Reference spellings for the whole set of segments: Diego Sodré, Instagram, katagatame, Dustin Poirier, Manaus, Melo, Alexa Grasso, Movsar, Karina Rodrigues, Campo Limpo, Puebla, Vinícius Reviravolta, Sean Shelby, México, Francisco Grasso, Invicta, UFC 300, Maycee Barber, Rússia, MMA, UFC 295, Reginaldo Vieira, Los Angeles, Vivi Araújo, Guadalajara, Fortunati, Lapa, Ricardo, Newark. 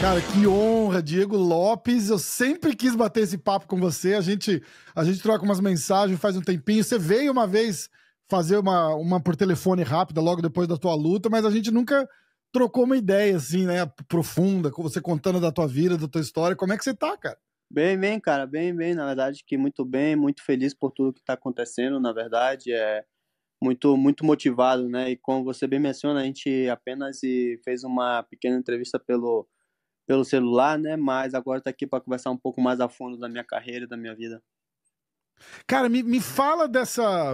Cara, que honra, Diego Lopes. Eu sempre quis bater esse papo com você. A gente troca umas mensagens faz um tempinho. Você veio uma vez fazer uma por telefone rápida logo depois da tua luta, mas a gente nunca trocou uma ideia assim, né, profunda, com você contando da tua vida, da tua história. Como é que você tá, cara? Bem, cara, bem, na verdade, que muito bem, muito feliz por tudo que tá acontecendo, na verdade, é muito motivado, né, e como você bem menciona, a gente apenas fez uma pequena entrevista pelo celular, né, mas agora tá aqui para conversar um pouco mais a fundo da minha carreira e da minha vida. Cara, me fala dessa...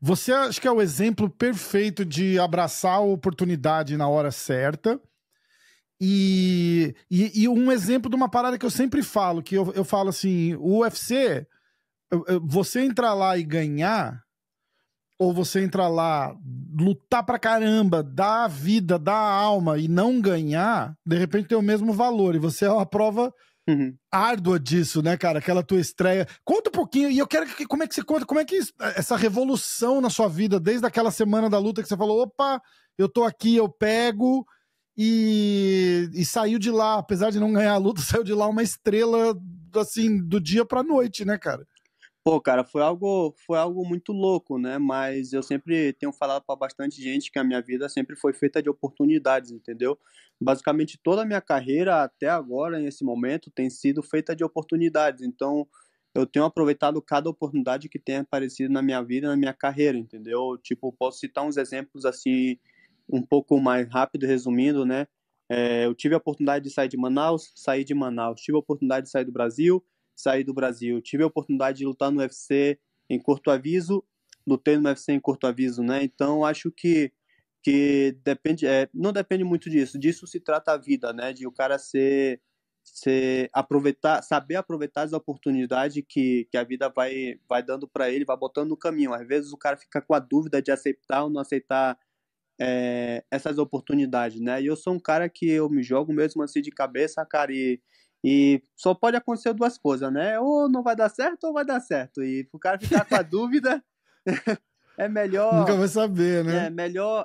Você acha que é o exemplo perfeito de abraçar a oportunidade na hora certa. E um exemplo de uma parada que eu sempre falo, que eu falo assim, o UFC, você entrar lá e ganhar, ou você entrar lá, lutar pra caramba, dar a vida, dar a alma e não ganhar, de repente tem o mesmo valor, e você é uma prova árdua disso, né, cara? Aquela tua estreia. Conta um pouquinho, e eu quero que, como é que você conta, como é que essa revolução na sua vida, desde aquela semana da luta que você falou, opa, eu tô aqui, eu pego... E saiu de lá, apesar de não ganhar a luta, saiu de lá uma estrela, assim, do dia pra noite, né, cara? Pô, cara, foi algo muito louco, né? Mas eu sempre tenho falado pra bastante gente que a minha vida sempre foi feita de oportunidades, entendeu? Basicamente, toda a minha carreira até agora, nesse momento, tem sido feita de oportunidades. Então, eu tenho aproveitado cada oportunidade que tem aparecido na minha vida, na minha carreira, entendeu? Tipo, posso citar uns exemplos, assim... um pouco mais rápido, resumindo, né? Eu tive a oportunidade de sair de Manaus, saí de Manaus. Tive a oportunidade de sair do Brasil, saí do Brasil. Tive a oportunidade de lutar no UFC em curto aviso, lutei no UFC em curto aviso, né? Então, acho que depende, não depende muito disso. Disso se trata a vida, né? De o cara saber aproveitar as oportunidades que a vida vai dando para ele, vai botando no caminho. Às vezes o cara fica com a dúvida de aceitar ou não aceitar essas oportunidades, né? E eu sou um cara que eu me jogo mesmo assim de cabeça, cara, e só pode acontecer duas coisas, né? Ou não vai dar certo, ou vai dar certo. E pro cara ficar com a dúvida, é melhor... Nunca vai saber, né?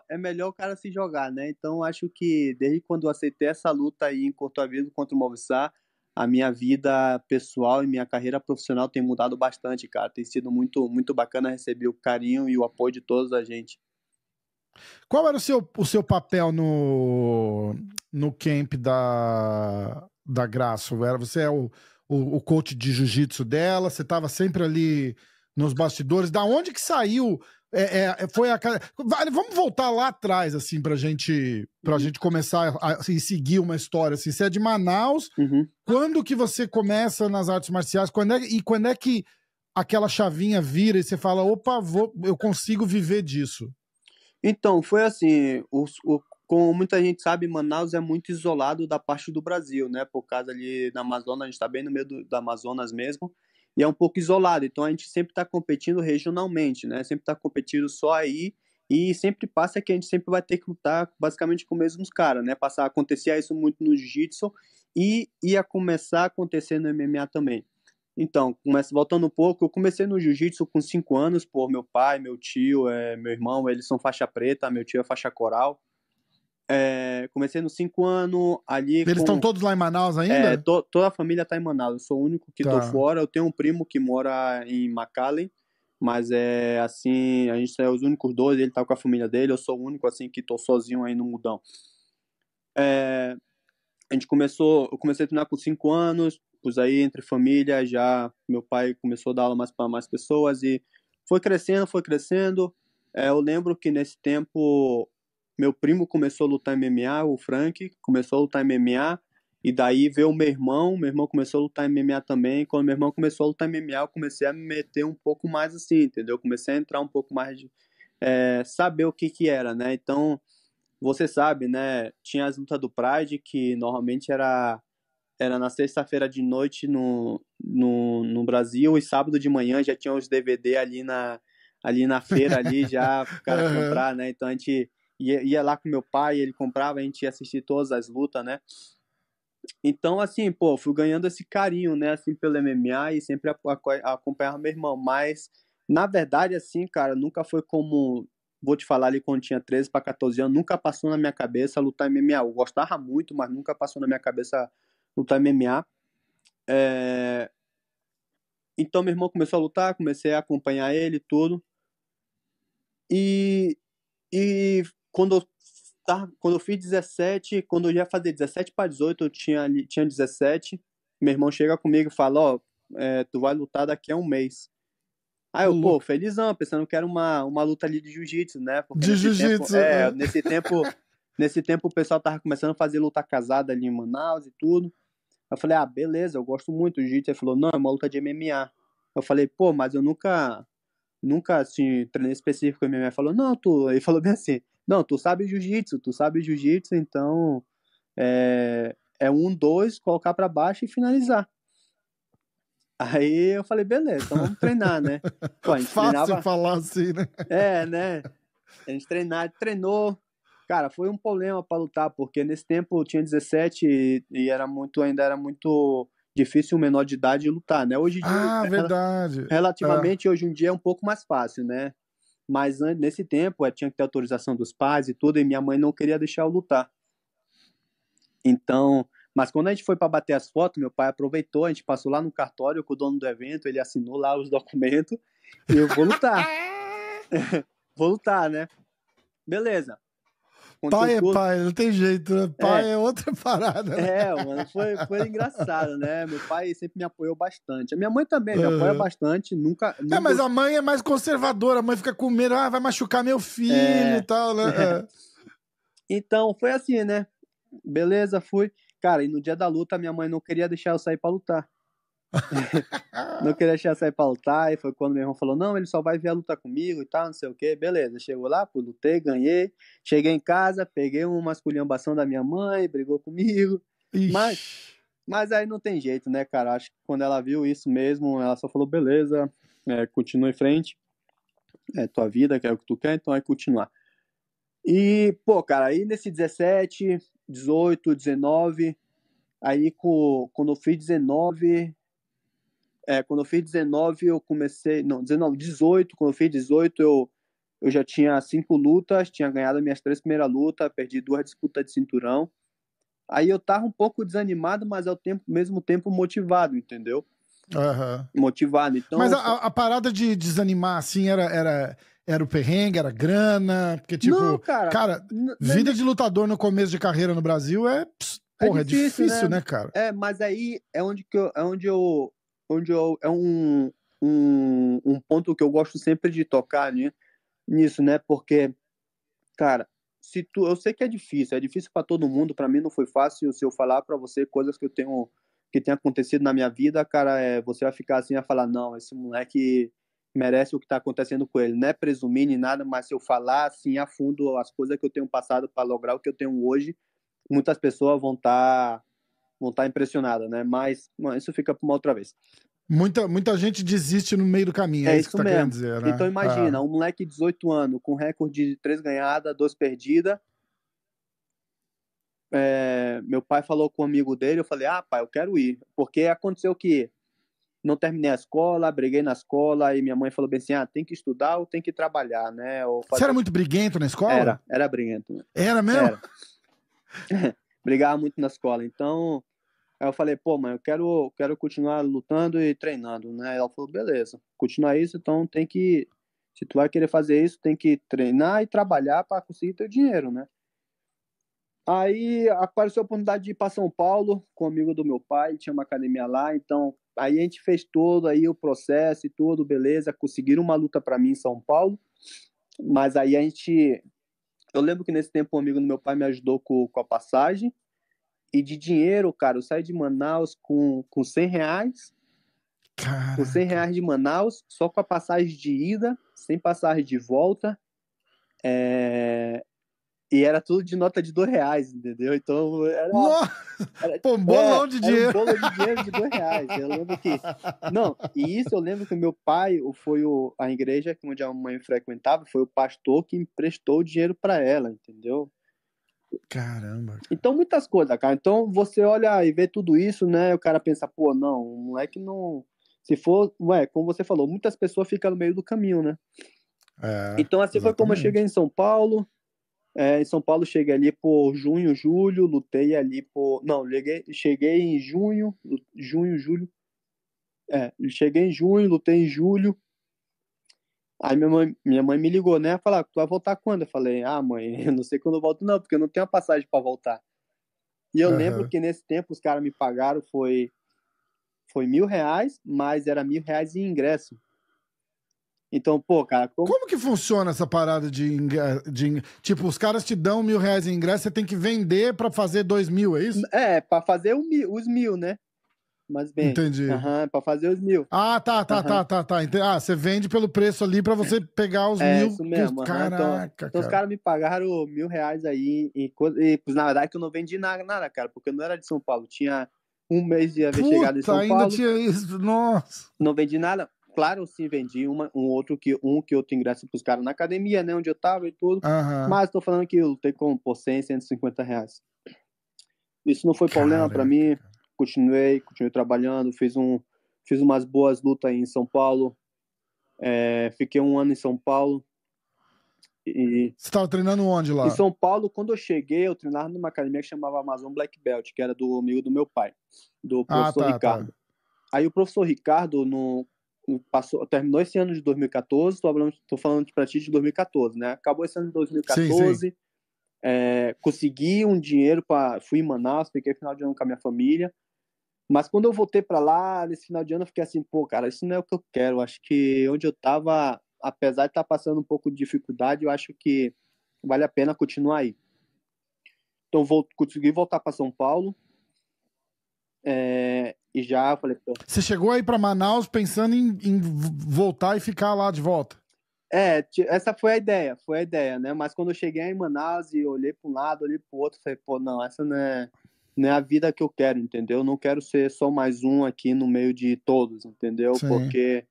É melhor o cara se jogar, né? Então, acho que desde quando eu aceitei essa luta aí em curto aviso contra o Movsar, a minha vida pessoal e minha carreira profissional tem mudado bastante, cara. Tem sido muito bacana receber o carinho e o apoio de todos a gente. Qual era o seu papel no camp da Grasso? Você é o coach de jiu-jitsu dela? Você estava sempre ali nos bastidores? Da onde que saiu? Vamos voltar lá atrás, assim, pra gente começar a seguir uma história. Assim. Você é de Manaus. Uhum. Quando que você começa nas artes marciais? Quando é que aquela chavinha vira e você fala, opa, eu consigo viver disso? Então, foi assim, como muita gente sabe, Manaus é muito isolado da parte do Brasil, né? Por causa ali da Amazonas, a gente está bem no meio da Amazonas mesmo, e é um pouco isolado. Então, a gente sempre está competindo regionalmente, né? Sempre está competindo só aí, e sempre passa que a gente sempre vai ter que lutar basicamente com os mesmos caras, né? Acontecia isso muito no jiu-jitsu e ia começar a acontecer no MMA também. Então, voltando um pouco, eu comecei no jiu-jitsu com 5 anos, por meu pai, meu tio, meu irmão, eles são faixa preta, meu tio é faixa coral. Comecei nos 5 anos ali... Eles estão todos lá em Manaus ainda? Toda a família tá em Manaus, eu sou o único que tô fora. Eu tenho um primo que mora em McAllen, mas assim, a gente é os únicos dois, ele tá com a família dele, eu sou o único assim que tô sozinho aí no mudão. Eu comecei a treinar com 5 anos, pois aí entre família, já meu pai começou a dar aula mais para mais pessoas e foi crescendo. Eu lembro que nesse tempo meu primo começou a lutar MMA, o Frank começou a lutar MMA, e daí veio o meu irmão começou a lutar MMA também. Quando meu irmão começou a lutar MMA, eu comecei a me meter um pouco mais assim, entendeu? Comecei a entrar um pouco mais de saber o que era, né? Então, você sabe, né? Tinha as lutas do Pride, que normalmente era na sexta-feira de noite no Brasil, e sábado de manhã já tinha os DVD ali na feira, ali já pro cara comprar, né? Então a gente ia lá com meu pai, ele comprava, a gente ia assistir todas as lutas, né? Então, assim, pô, fui ganhando esse carinho, né? Assim, pelo MMA, e sempre acompanhava meu irmão. Mas, na verdade, assim, cara, nunca foi como vou te falar ali quando tinha 13 para 14 anos, nunca passou na minha cabeça lutar MMA. Eu gostava muito, mas nunca passou na minha cabeça lutar MMA. Então meu irmão começou a lutar, comecei a acompanhar ele e tudo. E quando eu fiz 17, quando eu ia fazer 17 para 18, eu tinha 17, meu irmão chega comigo e fala, ó, tu vai lutar daqui a um mês. Aí eu, pô, felizão, pensando que era uma luta ali de jiu-jitsu, né? Porque de jiu-jitsu, né? Nesse tempo o pessoal tava começando a fazer luta casada ali em Manaus e tudo. Eu falei, ah, beleza, eu gosto muito do jiu-jitsu. Ele falou, não, é uma luta de MMA. Eu falei, pô, mas eu nunca, assim, treinei específico em MMA. Ele falou, não, tu... Ele falou bem assim, não, tu sabe jiu-jitsu, então é 1, 2, colocar pra baixo e finalizar. Aí eu falei, beleza, então vamos treinar, né? Pô, a gente fácil treinava... falar assim, né? Né? A gente treinou. Cara, foi um problema pra lutar, porque nesse tempo eu tinha 17 e ainda era muito difícil um menor de idade lutar, né? Hoje em dia, verdade. Relativamente, hoje em dia é um pouco mais fácil, né? Mas nesse tempo tinha que ter autorização dos pais e tudo, e minha mãe não queria deixar eu lutar. Então... Mas quando a gente foi para bater as fotos, meu pai aproveitou, a gente passou lá no cartório com o dono do evento, ele assinou lá os documentos e eu vou lutar. Vou lutar, né? Beleza. Pai é pai, não tem jeito, né? Pai é outra parada. Né? Mano, foi engraçado, né? Meu pai sempre me apoiou bastante. A minha mãe também me apoia bastante, nunca... Mas a mãe é mais conservadora, a mãe fica com medo, vai machucar meu filho e tal, né? Então, foi assim, né? Beleza, fui... Cara, e no dia da luta, minha mãe não queria deixar eu sair pra lutar. Não queria deixar eu sair pra lutar. E foi quando meu irmão falou, não, ele só vai vir a lutar comigo e tal, não sei o quê. Beleza, chegou lá, pô, lutei, ganhei. Cheguei em casa, peguei uma esculhambação da minha mãe, brigou comigo. Mas aí não tem jeito, né, cara? Acho que quando ela viu isso mesmo, ela só falou, beleza, continua em frente. É tua vida, que é o que tu quer, então vai continuar. E, pô, cara, aí nesse 17... 18, 19, aí quando eu fiz 18, eu já tinha 5 lutas, tinha ganhado minhas 3 primeiras lutas, perdi 2 disputas de cinturão, aí eu tava um pouco desanimado, mas ao mesmo tempo motivado, entendeu? Uhum. Motivado, então... Mas a parada de desanimar, assim, era o perrengue, era grana, porque tipo, não, cara, vida de lutador no começo de carreira no Brasil é difícil, né, cara? Mas aí é um ponto que eu gosto sempre de tocar, né, nisso, né, porque, cara, eu sei que é difícil pra todo mundo, pra mim não foi fácil. Se eu falar pra você coisas que tem acontecido na minha vida, cara, você vai ficar assim, vai falar, não, esse moleque... merece o que está acontecendo com ele, né? Presumir nem nada, mas se eu falar assim a fundo as coisas que eu tenho passado para lograr o que eu tenho hoje, muitas pessoas vão tá impressionadas, né? Mas mano, isso fica para uma outra vez. Muita gente desiste no meio do caminho, é isso que tá querendo dizer, né? Então imagina, um moleque de 18 anos com recorde de 3 ganhadas, 2 perdidas. Meu pai falou com um amigo dele, eu falei, pai, eu quero ir, porque aconteceu que não terminei a escola, briguei na escola e minha mãe falou bem assim, tem que estudar ou tem que trabalhar, né? Você era muito briguento na escola? Era briguento. Né? Era mesmo? Era. Brigava muito na escola, então aí eu falei, pô, mãe, eu quero continuar lutando e treinando, né? Ela falou, beleza, continuar isso, então tem que, se tu vai querer fazer isso, tem que treinar e trabalhar para conseguir teu dinheiro, né? Aí apareceu a oportunidade de ir para São Paulo com um amigo do meu pai, tinha uma academia lá, então aí a gente fez todo aí o processo e tudo, beleza, conseguiram uma luta para mim em São Paulo, mas aí eu lembro que nesse tempo um amigo do meu pai me ajudou com a passagem, e de dinheiro, cara, eu saí de Manaus com R$100, caraca. Com R$100 de Manaus, só com a passagem de ida, sem passagem de volta, e era tudo de nota de R$2, entendeu? Então, pô, bolão de dinheiro. Era um bolo de dinheiro de R$2. Eu lembro que... Não, e isso eu lembro que meu pai, foi a igreja onde a mãe frequentava, foi o pastor que emprestou o dinheiro para ela, entendeu? Caramba. Cara. Então, muitas coisas, cara. Então, você olha e vê tudo isso, né? O cara pensa, pô, não, o moleque não... Se for... Como você falou, muitas pessoas ficam no meio do caminho, né? Então assim, exatamente, foi como eu cheguei em São Paulo. Em São Paulo cheguei ali por junho, julho, lutei ali por... Não, cheguei em junho, julho. Cheguei em junho, lutei em julho. Aí minha mãe me ligou, né? Falar, tu vai voltar quando? Eu falei, mãe, eu não sei quando eu volto não, porque eu não tenho a passagem pra voltar. E eu lembro que nesse tempo os caras me pagaram, foi R$1.000, mas era R$1.000 em ingresso. Então, pô, cara... Como que funciona essa parada de... Tipo, os caras te dão R$1.000 em ingresso, você tem que vender pra fazer R$2.000, é isso? Pra fazer os R$1.000, né? Mas bem... Entendi. Pra fazer os R$1.000. Tá. Entendi. Você vende pelo preço ali pra você pegar os R$1.000. Isso mesmo. Caraca, então os caras me pagaram R$1.000 aí e na verdade que eu não vendi nada, cara, porque eu não era de São Paulo. Tinha um mês de haver chegado em São Paulo. Ainda tinha isso, nossa. Não vendi nada. Claro, sim, vendi um que outro ingresso pros caras na academia, né, onde eu tava e tudo, mas tô falando que eu lutei com por 100, R$150. Isso não foi problema pra mim, continuei trabalhando, fiz umas boas lutas aí em São Paulo, fiquei um ano em São Paulo. Você tava treinando onde lá? Em São Paulo, quando eu cheguei, eu treinava numa academia que chamava Amazon Black Belt, que era do amigo do meu pai, do professor Ricardo. Aí o professor Ricardo, terminou esse ano de 2014, tô falando pra ti de 2014, né? Acabou esse ano de 2014, sim. Consegui um dinheiro, fui em Manaus, fiquei final de ano com a minha família, mas quando eu voltei pra lá, nesse final de ano eu fiquei assim, pô, cara, isso não é o que eu quero, acho que onde eu tava, apesar de estar passando um pouco de dificuldade, eu acho que vale a pena continuar aí. Então consegui voltar pra São Paulo, e já falei... Pô. Você chegou aí pra Manaus pensando em voltar e ficar lá de volta? Essa foi a ideia, né? Mas quando eu cheguei em Manaus e olhei pra um lado, olhei pro outro, falei, pô, não, essa não é a vida que eu quero, entendeu? Eu não quero ser só mais um aqui no meio de todos, entendeu? Sim. Porque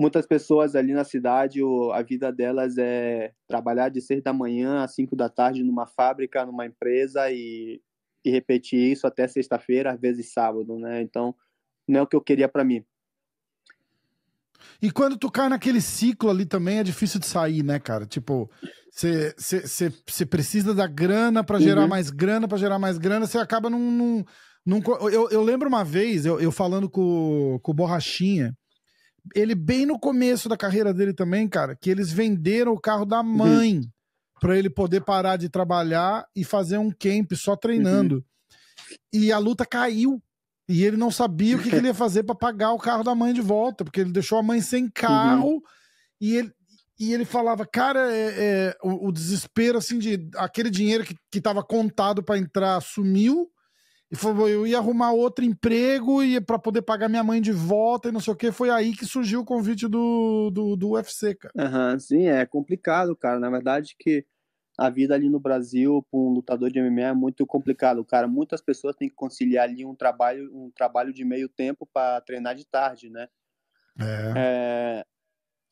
muitas pessoas ali na cidade, a vida delas é trabalhar de 6 da manhã às 5 da tarde numa fábrica, numa empresa e repetir isso até sexta-feira, às vezes sábado, né? Então, não é o que eu queria pra mim. E quando tu cai naquele ciclo ali também, é difícil de sair, né, cara? Tipo, você precisa da grana pra gerar mais grana, você acaba num... Eu lembro uma vez, eu falando com o Borrachinha, ele bem no começo da carreira dele também, cara, que eles venderam o carro da mãe, pra ele poder parar de trabalhar e fazer um camp só treinando. E a luta caiu. E ele não sabia o que ele ia fazer pra pagar o carro da mãe de volta, porque ele deixou a mãe sem carro. E ele falava, cara, o desespero, assim, de aquele dinheiro que tava contado pra entrar sumiu. E falou, eu ia arrumar outro emprego e pra poder pagar minha mãe de volta e não sei o que. Foi aí que surgiu o convite do UFC, cara. Sim, é complicado, cara. Na verdade que a vida ali no Brasil, para um lutador de MMA, é muito complicado, cara. Muitas pessoas têm que conciliar ali um trabalho de meio tempo para treinar de tarde, né?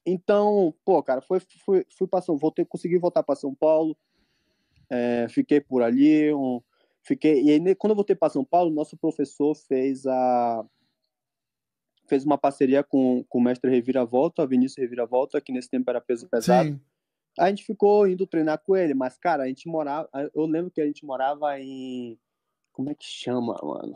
Então, pô, cara, fui para São Paulo, consegui voltar para São Paulo, fiquei por ali, e aí, quando eu voltei para São Paulo, nosso professor fez uma parceria com o mestre Reviravolta, Vinícius Reviravolta, que nesse tempo era peso pesado. Sim. A gente ficou indo treinar com ele, mas, cara, eu lembro que a gente morava em... Como é que chama, mano?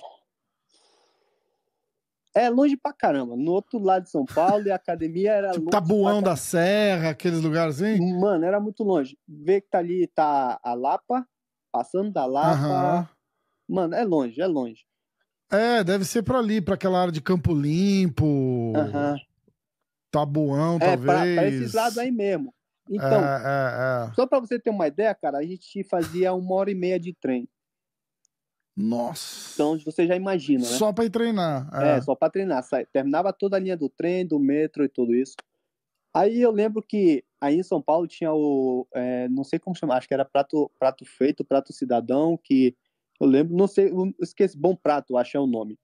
Longe pra caramba. No outro lado de São Paulo, e a academia era tipo longe. Taboão da Serra, aqueles lugares assim? Mano, era muito longe. Vê que tá ali, tá a Lapa, passando da Lapa. Mano, é longe. Deve ser pra ali, pra aquela área de Campo Limpo, Taboão, talvez. Pra esses lados aí mesmo. Então, só pra você ter uma ideia, cara, a gente fazia 1h30 de trem. Nossa! Então, você já imagina, né? Só pra ir treinar. Só pra treinar. Terminava toda a linha do trem, do metrô e tudo isso. Aí eu lembro que aí em São Paulo tinha não sei como chamar, acho que era prato feito, prato cidadão, que eu lembro, não sei, eu esqueci, Bom Prato, acho que é o nome.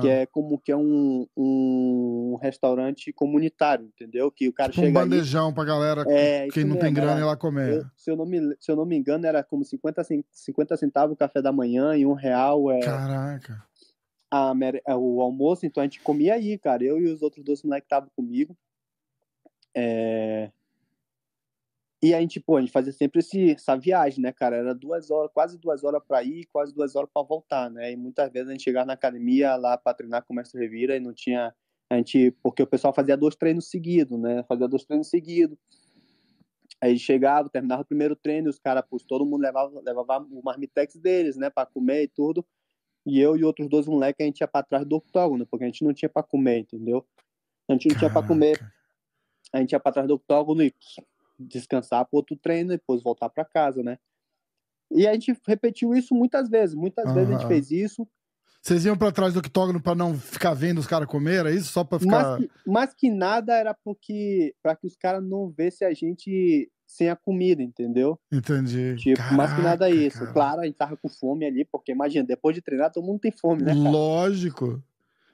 Que é como que é um restaurante comunitário, entendeu? Que o cara tipo chega um bandejão aí, pra galera, quem não tem grana ir lá comer. Se eu não me engano, era como 50 centavos o café da manhã e R$1 Caraca. O almoço, então a gente comia aí, cara. Eu e os outros 2 moleques estavam comigo. E a gente, a gente fazia sempre essa viagem, né, cara? Era 2 horas, quase 2 horas pra ir, quase 2 horas pra voltar, né? E muitas vezes a gente chegava na academia lá pra treinar com o Mestre Revira e não tinha... porque o pessoal fazia 2 treinos seguidos, né? Aí chegava, terminava o primeiro treino, os caras, todo mundo levava o marmitex deles, né? Pra comer e tudo. E eu e outros 2 moleques, a gente ia pra trás do octógono, porque a gente não tinha pra comer, entendeu? A gente não tinha pra comer. A gente ia pra trás do octógono e... descansar pro outro treino e depois voltar pra casa, né? E a gente repetiu isso muitas vezes a gente fez isso. Vocês iam pra trás do octógono pra não ficar vendo os caras comer, era isso? Só pra ficar... Mas que nada era porque pra que os caras não vissem a gente sem a comida, entendeu? Entendi. Caraca, mas que nada é isso. Cara. Claro, a gente tava com fome ali, porque imagina, depois de treinar todo mundo tem fome, né, cara? Lógico.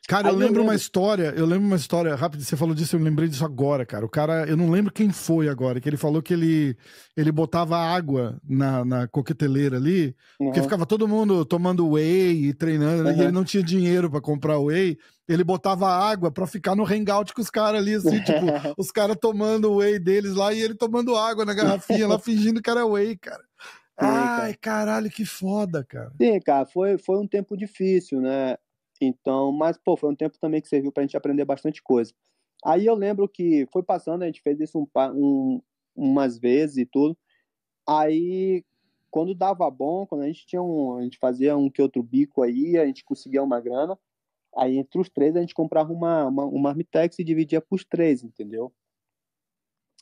Cara, eu lembro uma história rápida, você falou disso, eu me lembrei disso agora, cara. O cara, eu não lembro quem foi agora, que ele falou que ele botava água na coqueteleira ali, porque ficava todo mundo tomando whey e treinando, e ele não tinha dinheiro pra comprar whey, ele botava água pra ficar no hangout com os caras ali, assim, tipo, os caras tomando whey deles lá, e ele tomando água na garrafinha lá, fingindo que era whey, cara. Ai, caralho, que foda, cara. Sim, cara, foi um tempo difícil, né? Então, mas, foi um tempo também que serviu pra gente aprender bastante coisa. Aí eu lembro que foi passando, a gente fez isso umas vezes e tudo. Aí, quando dava bom, quando a gente fazia um que outro bico aí, a gente conseguia uma grana. Aí, entre os 3, a gente comprava um marmitex e dividia pros 3, entendeu?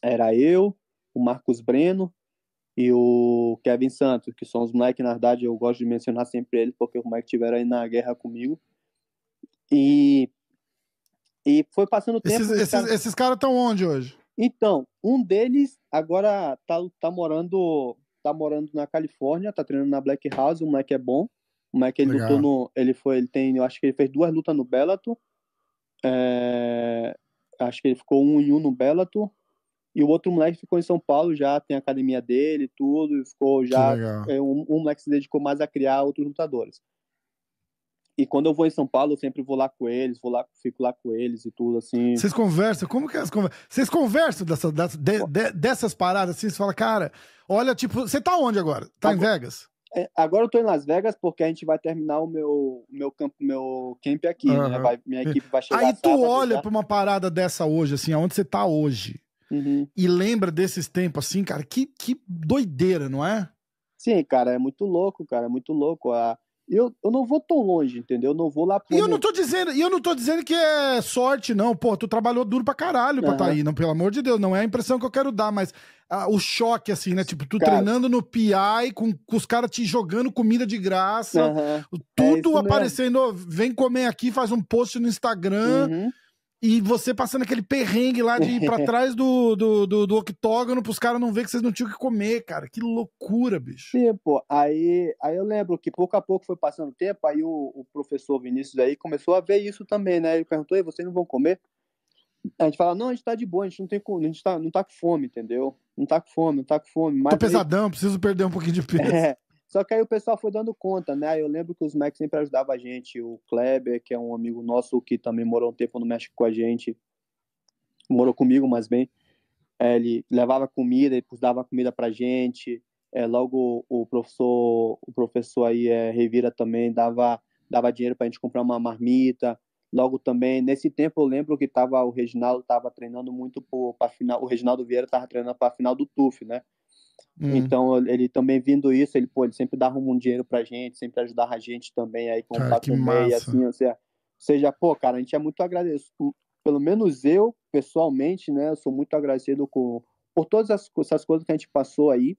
Era eu, o Marcos Breno e o Kevin Santos, que são os moleques, na verdade, eu gosto de mencionar sempre eles, porque os moleques estiveram aí na guerra comigo. E foi passando o tempo... Esses caras estão onde hoje? Então, um deles agora tá morando na Califórnia, tá treinando na Black House, o moleque é bom, o moleque ele lutou no... eu acho que ele fez 2 lutas no Bellator, acho que ele ficou 1-1 no Bellator, e o outro moleque ficou em São Paulo, já tem a academia dele, tudo, e ficou já... Um moleque se dedicou mais a criar outros lutadores. E quando eu vou em São Paulo, eu sempre vou lá com eles, fico lá com eles e tudo, assim. Vocês conversam? Como que é as conversas? Vocês conversam dessas paradas, assim? Você fala, cara, olha, tipo, você tá onde agora? Tá agora, em Vegas? Agora eu tô em Las Vegas, porque a gente vai terminar o meu camp aqui, né? Minha equipe vai chegar. Aí tu olha pra uma parada dessa hoje, assim, aonde você tá hoje. E lembra desses tempos, assim, cara, que doideira, não é? Sim, cara, é muito louco, cara, é muito louco. Eu não vou tão longe, entendeu? Eu não vou lá... E eu não tô dizendo que é sorte, não. Pô, tu trabalhou duro pra caralho pra tá aí, não, pelo amor de Deus. Não é a impressão que eu quero dar, mas o choque, assim, né? Tipo, tu treinando no PI, com os caras te jogando comida de graça, tudo aparecendo, vem comer aqui, faz um post no Instagram... E você passando aquele perrengue lá de ir pra trás do octógono pros caras não verem que vocês não tinham o que comer, cara. Que loucura, bicho. Sim, pô. Aí eu lembro que pouco a pouco foi passando o tempo, aí o professor Vinícius aí começou a ver isso também, né? Ele perguntou, e vocês não vão comer? A gente fala, não, a gente tá de boa, a gente não tá com fome, entendeu? Não tá com fome. Mas tô pesadão, preciso perder um pouquinho de peso. Só que aí o pessoal foi dando conta, né? Eu lembro que os Max sempre ajudavam a gente. O Kleber, que é um amigo nosso que também morou um tempo no México com a gente. Morou comigo, mas bem. Ele levava comida, ele dava comida pra gente. Logo o professor aí, Revira, também dava dinheiro pra gente comprar uma marmita. Logo também, nesse tempo eu lembro que o Reginaldo tava treinando muito pra final. O Reginaldo Vieira tava treinando pra final do TUF, né? Então, ele também vindo isso, ele sempre dava um dinheiro pra gente, sempre ajudava a gente também aí com o comer, assim, ou seja, cara, a gente é muito agradecido, pelo menos eu, pessoalmente, né, eu sou muito agradecido por todas essas coisas que a gente passou aí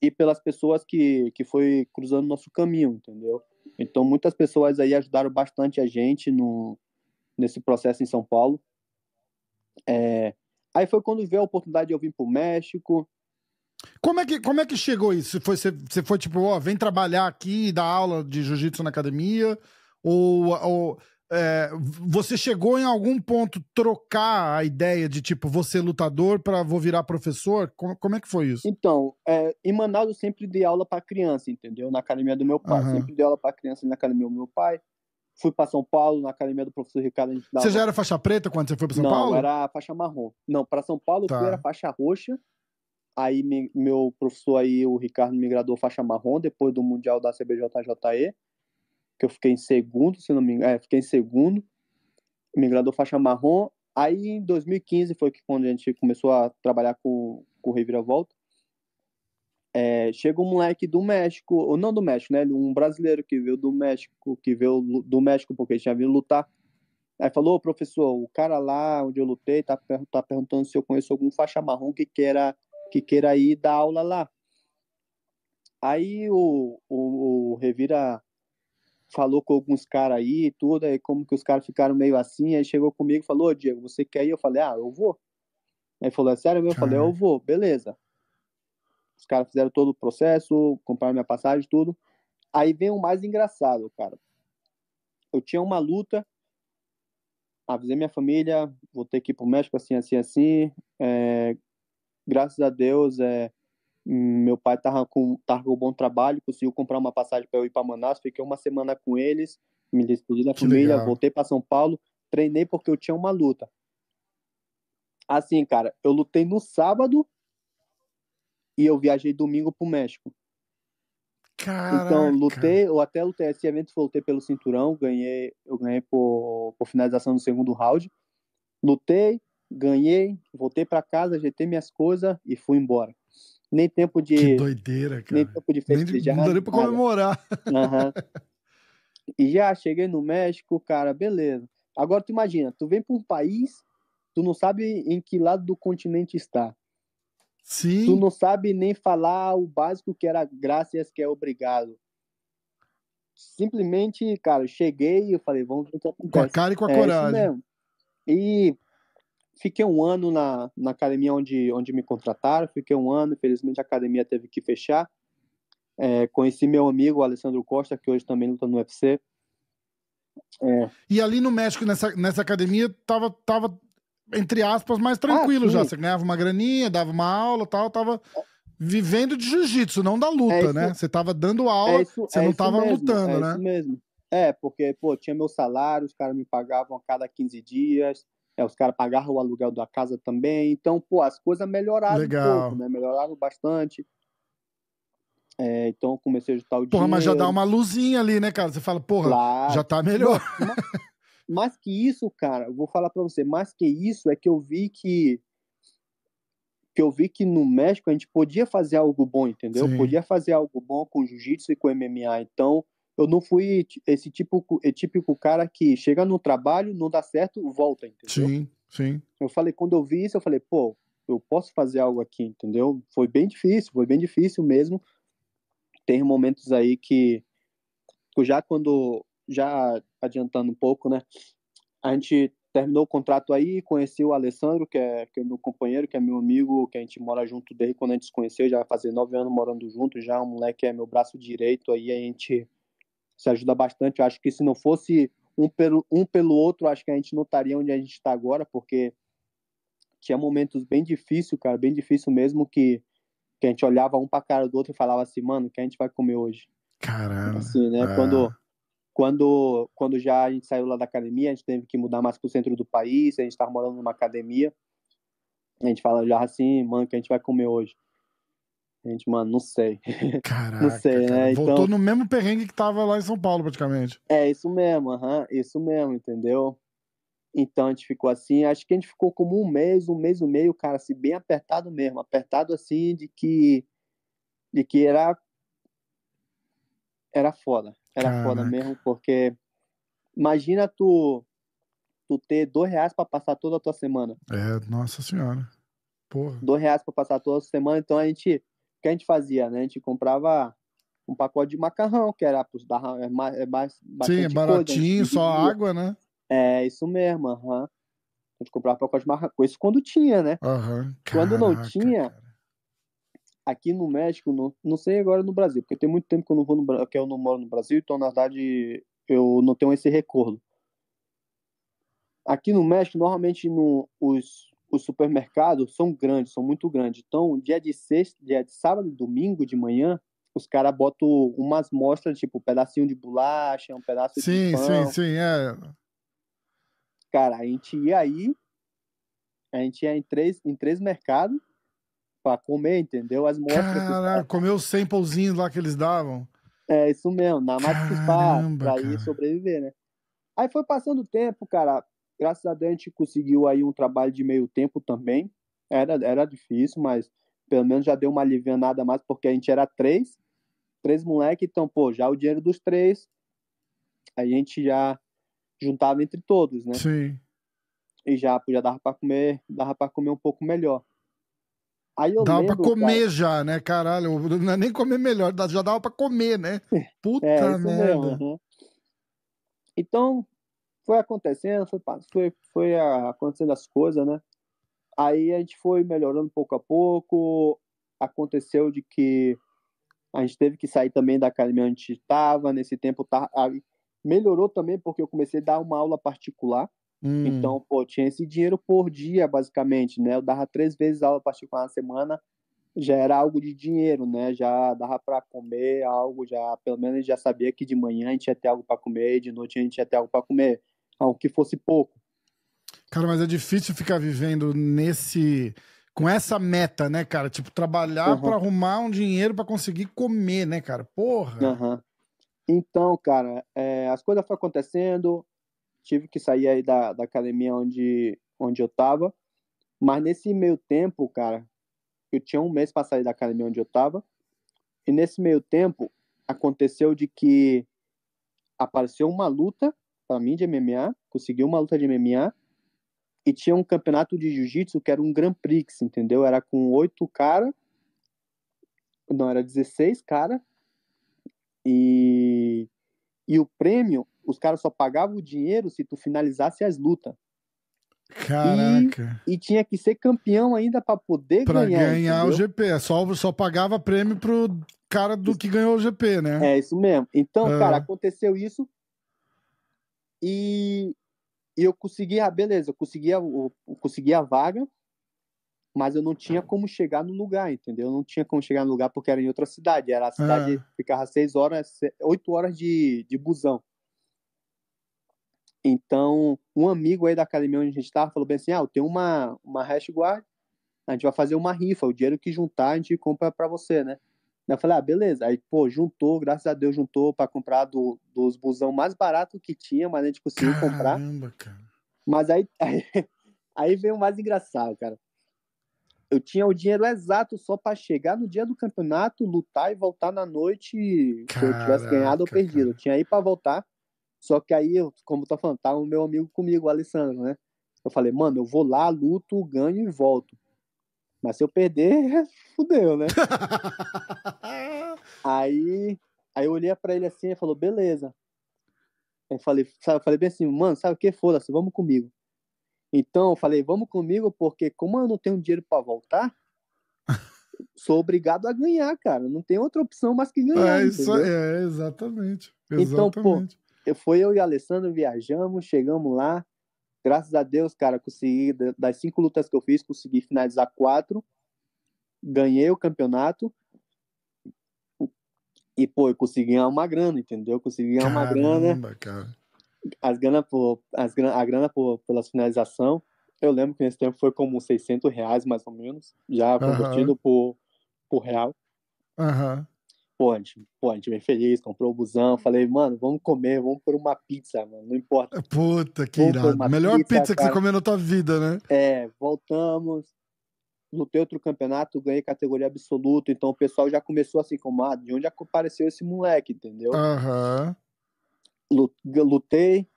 e pelas pessoas que foi cruzando o nosso caminho, entendeu? Então, muitas pessoas aí ajudaram bastante a gente nesse processo em São Paulo. Aí foi quando veio a oportunidade de eu vir pro México. Como é que chegou isso? Você foi tipo, vem trabalhar aqui, dar aula de jiu-jitsu na academia? Ou você chegou em algum ponto trocar a ideia de, tipo, vou ser lutador pra vou virar professor? Como é que foi isso? Então, em Manaus eu sempre dei aula pra criança, entendeu? Na academia do meu pai. Sempre dei aula pra criança na academia do meu pai. Fui para São Paulo, na academia do professor Ricardo. Você já era faixa preta quando você foi para São Paulo? Não, era faixa marrom. Não, para São Paulo eu fui, era faixa roxa. Aí meu professor aí, o Ricardo, me graduou faixa marrom depois do Mundial da CBJJE, que eu fiquei em segundo, se não me engano. É, fiquei em segundo. Me graduou faixa marrom. Aí em 2015 foi que quando a gente começou a trabalhar com o Reviravolta. É, chega um moleque do México, ou não do México, né? Um brasileiro que veio do México, porque ele tinha vindo lutar. Aí falou, professor, o cara lá onde eu lutei tá perguntando se eu conheço algum faixa marrom que queira ir dar aula lá. Aí o Revira falou com alguns caras aí e tudo, aí como que os caras ficaram meio assim, aí chegou comigo e falou, ô, Diego, você quer ir? Eu falei, ah, eu vou. Aí falou, é sério? Eu falei, eu vou, beleza. Os caras fizeram todo o processo, compraram minha passagem, tudo. Aí vem o mais engraçado, cara. Eu tinha uma luta, avisei minha família, vou ter que ir pro México, assim. Graças a Deus, meu pai tava com um bom trabalho, conseguiu comprar uma passagem para eu ir para Manaus, fiquei uma semana com eles, me despedi da família, voltei para São Paulo, treinei porque eu tinha uma luta. Assim, cara, eu lutei no sábado e eu viajei domingo pro México. Caraca. Então, eu até lutei, esse evento foi, lutei pelo cinturão, eu ganhei por finalização no segundo round, lutei, ganhei, voltei pra casa, ajeitei minhas coisas e fui embora. Nem tempo de... Que doideira, cara. Nem tempo de festejar. Não deu nem pra comemorar. Uhum. E já cheguei no México, cara, beleza. Agora tu imagina, tu vem pra um país, tu não sabe em que lado do continente está. Sim. Tu não sabe nem falar o básico que era graças, que é obrigado. Simplesmente, cara, eu cheguei e eu falei, vamos ver o que acontece. Com a cara e com a coragem. Isso mesmo. E fiquei um ano na academia onde me contrataram, infelizmente a academia teve que fechar. Conheci meu amigo, Alessandro Costa, que hoje também luta no UFC. E ali no México, nessa academia, tava entre aspas, mais tranquilo já. Você ganhava uma graninha, dava uma aula e tal, tava vivendo de jiu-jitsu, não da luta, né? Você tava dando aula, não tava mesmo, lutando, né? Isso mesmo. Porque, tinha meu salário, os caras me pagavam a cada 15 dias... os caras pagaram o aluguel da casa também. Então, as coisas melhoraram um pouco, né? Melhoraram bastante. Então, eu comecei a juntar o dinheiro. Mas já dá uma luzinha ali, né, cara? Você fala, claro, já tá melhor. Mas que isso, cara, eu vou falar pra você, mais que isso é que eu vi que no México a gente podia fazer algo bom, entendeu? Sim. Podia fazer algo bom com jiu-jitsu e com MMA. Então, eu não fui esse típico cara que chega no trabalho, não dá certo, volta, entendeu? Sim, sim. Eu falei, quando eu vi isso, eu falei, eu posso fazer algo aqui, entendeu? Foi bem difícil mesmo. Tem momentos aí que já adiantando um pouco, né? A gente terminou o contrato aí, conheci o Alessandro, que é meu companheiro, que é meu amigo, que a gente mora junto desde quando a gente se conheceu, já vai fazer 9 anos morando junto, já um moleque é meu braço direito, aí a gente se ajuda bastante. Eu acho que se não fosse um pelo outro, acho que a gente não estaria onde a gente está agora, porque tinha momentos bem difíceis, cara, bem difícil mesmo, que a gente olhava um pra cara do outro e falava assim, mano, o que a gente vai comer hoje? Caramba! Assim, né? É. Quando já a gente saiu lá da academia, a gente teve que mudar mais pro centro do país, a gente tava morando numa academia, a gente olhava assim, mano, o que a gente vai comer hoje? Gente, mano, não sei. Caraca, não sei, cara. Né? Então, voltou no mesmo perrengue que tava lá em São Paulo, praticamente. Isso mesmo, isso mesmo, entendeu? Então a gente ficou assim, acho que a gente ficou como um mês e meio, cara, assim, bem apertado mesmo, apertado assim de que era foda. Era Caraca. Foda mesmo, porque imagina tu ter R$2 pra passar toda a tua semana. Nossa senhora. Porra. R$2 pra passar toda a semana, então a gente... O que a gente fazia, né? A gente comprava um pacote de macarrão, que era pros dar bastante. Sim, baratinho, só água, né? Isso mesmo, A gente comprava um pacote de macarrão, isso quando tinha, né? Caraca, quando não tinha, cara. Aqui no México, não sei agora no Brasil, porque tem muito tempo que eu não moro no Brasil, então, na verdade, eu não tenho esse recordo. Aqui no México, normalmente, os supermercados são grandes, são muito grandes. Então, dia de sábado e domingo de manhã, os caras botam umas mostras, tipo, um pedacinho de bolacha, um pedaço de pão. Sim, Cara, a gente ia em três mercados, pra comer, entendeu? As mostras. Caraca, comer os samplezinhos lá que eles davam. É, isso mesmo, na mata que pra ir sobreviver, né? Aí foi passando o tempo, cara. Graças a Deus a gente conseguiu aí um trabalho de meio tempo também. Era difícil, mas pelo menos já deu uma alivianada mais, porque a gente era três moleques, então, pô, já o dinheiro dos três, a gente já juntava entre todos, né? Sim. E já dava pra comer um pouco melhor. Aí eu dava pra comer, cara, já, né? Caralho, não é nem comer melhor, já dava pra comer, né? Puta merda. Mesmo, né? Então, foi acontecendo, foi acontecendo as coisas, né? Aí a gente foi melhorando pouco a pouco. Aconteceu de que a gente teve que sair também da academia onde a gente estava. Nesse tempo, melhorou também porque eu comecei a dar uma aula particular. Então, pô, tinha esse dinheiro por dia, basicamente, né? Eu dava 3 vezes aula particular na semana. Já era algo de dinheiro, né? Já dava pra comer algo, já, pelo menos a gente já sabia que de manhã a gente ia ter algo pra comer, de noite a gente ia ter algo pra comer, algo que fosse pouco. Cara, mas é difícil ficar vivendo com essa meta, né, cara? Tipo, trabalhar pra arrumar um dinheiro pra conseguir comer, né, cara? Porra! Então, cara, as coisas foram acontecendo, tive que sair aí da academia onde eu tava, mas nesse meio tempo, cara, eu tinha 1 mês para sair da academia onde eu tava, e nesse meio tempo aconteceu de que apareceu uma luta para mim de MMA, consegui uma luta de MMA, e tinha um campeonato de jiu-jitsu que era um Grand Prix, entendeu? Era com 16 caras, e o prêmio, os caras só pagavam o dinheiro se tu finalizasse as lutas. Caraca. E tinha que ser campeão ainda pra poder ganhar. Pra ganhar o GP. Só pagava prêmio pro cara que ganhou o GP, né? É, isso mesmo. Então, cara, aconteceu isso e eu consegui, beleza, eu consegui a vaga, mas eu não tinha como chegar no lugar, entendeu? Eu não tinha como chegar no lugar porque era em outra cidade. Era a cidade, ficava 8 horas de busão. Então, um amigo aí da academia onde a gente estava falou bem assim, eu tenho uma hash guard, a gente vai fazer uma rifa, o dinheiro que juntar a gente compra pra você, né? Eu falei, beleza. Aí, pô, juntou, graças a Deus juntou pra comprar dos busão mais barato que tinha, mas a gente conseguiu comprar. Caramba, cara. Mas aí veio o mais engraçado, cara. Eu tinha o dinheiro exato só pra chegar no dia do campeonato, lutar e voltar na noite. Caraca, se eu tivesse ganhado ou perdido. Cara. Eu tinha aí pra voltar. Só que aí, como eu tô falando, tá o meu amigo comigo, o Alessandro, né? Eu falei, mano, eu vou lá, luto, ganho e volto. Mas se eu perder, fudeu, né? Aí eu olhei pra ele assim e falou, beleza. Eu falei bem assim, mano, sabe o que? Foda-se, vamos comigo. Então, eu falei, vamos comigo, porque como eu não tenho dinheiro pra voltar, sou obrigado a ganhar, cara. Não tem outra opção mais que ganhar, isso é, exatamente. Então, pô, eu e o Alessandro viajamos, chegamos lá, graças a Deus, cara, consegui, das 5 lutas que eu fiz, consegui finalizar 4, ganhei o campeonato, e, pô, eu consegui ganhar uma grana, entendeu? Consegui ganhar uma grana, cara. Pelas finalização, eu lembro que nesse tempo foi como R$600, mais ou menos, já convertido por real. Pô, a gente bem feliz, comprou o busão, falei, mano, vamos comer, vamos por uma pizza, mano, não importa. Puta, que irado. Melhor pizza que você comeu na tua vida, né? É, voltamos, lutei outro campeonato, ganhei categoria absoluta, então o pessoal já começou assim, como, de onde apareceu esse moleque, entendeu? Lutei,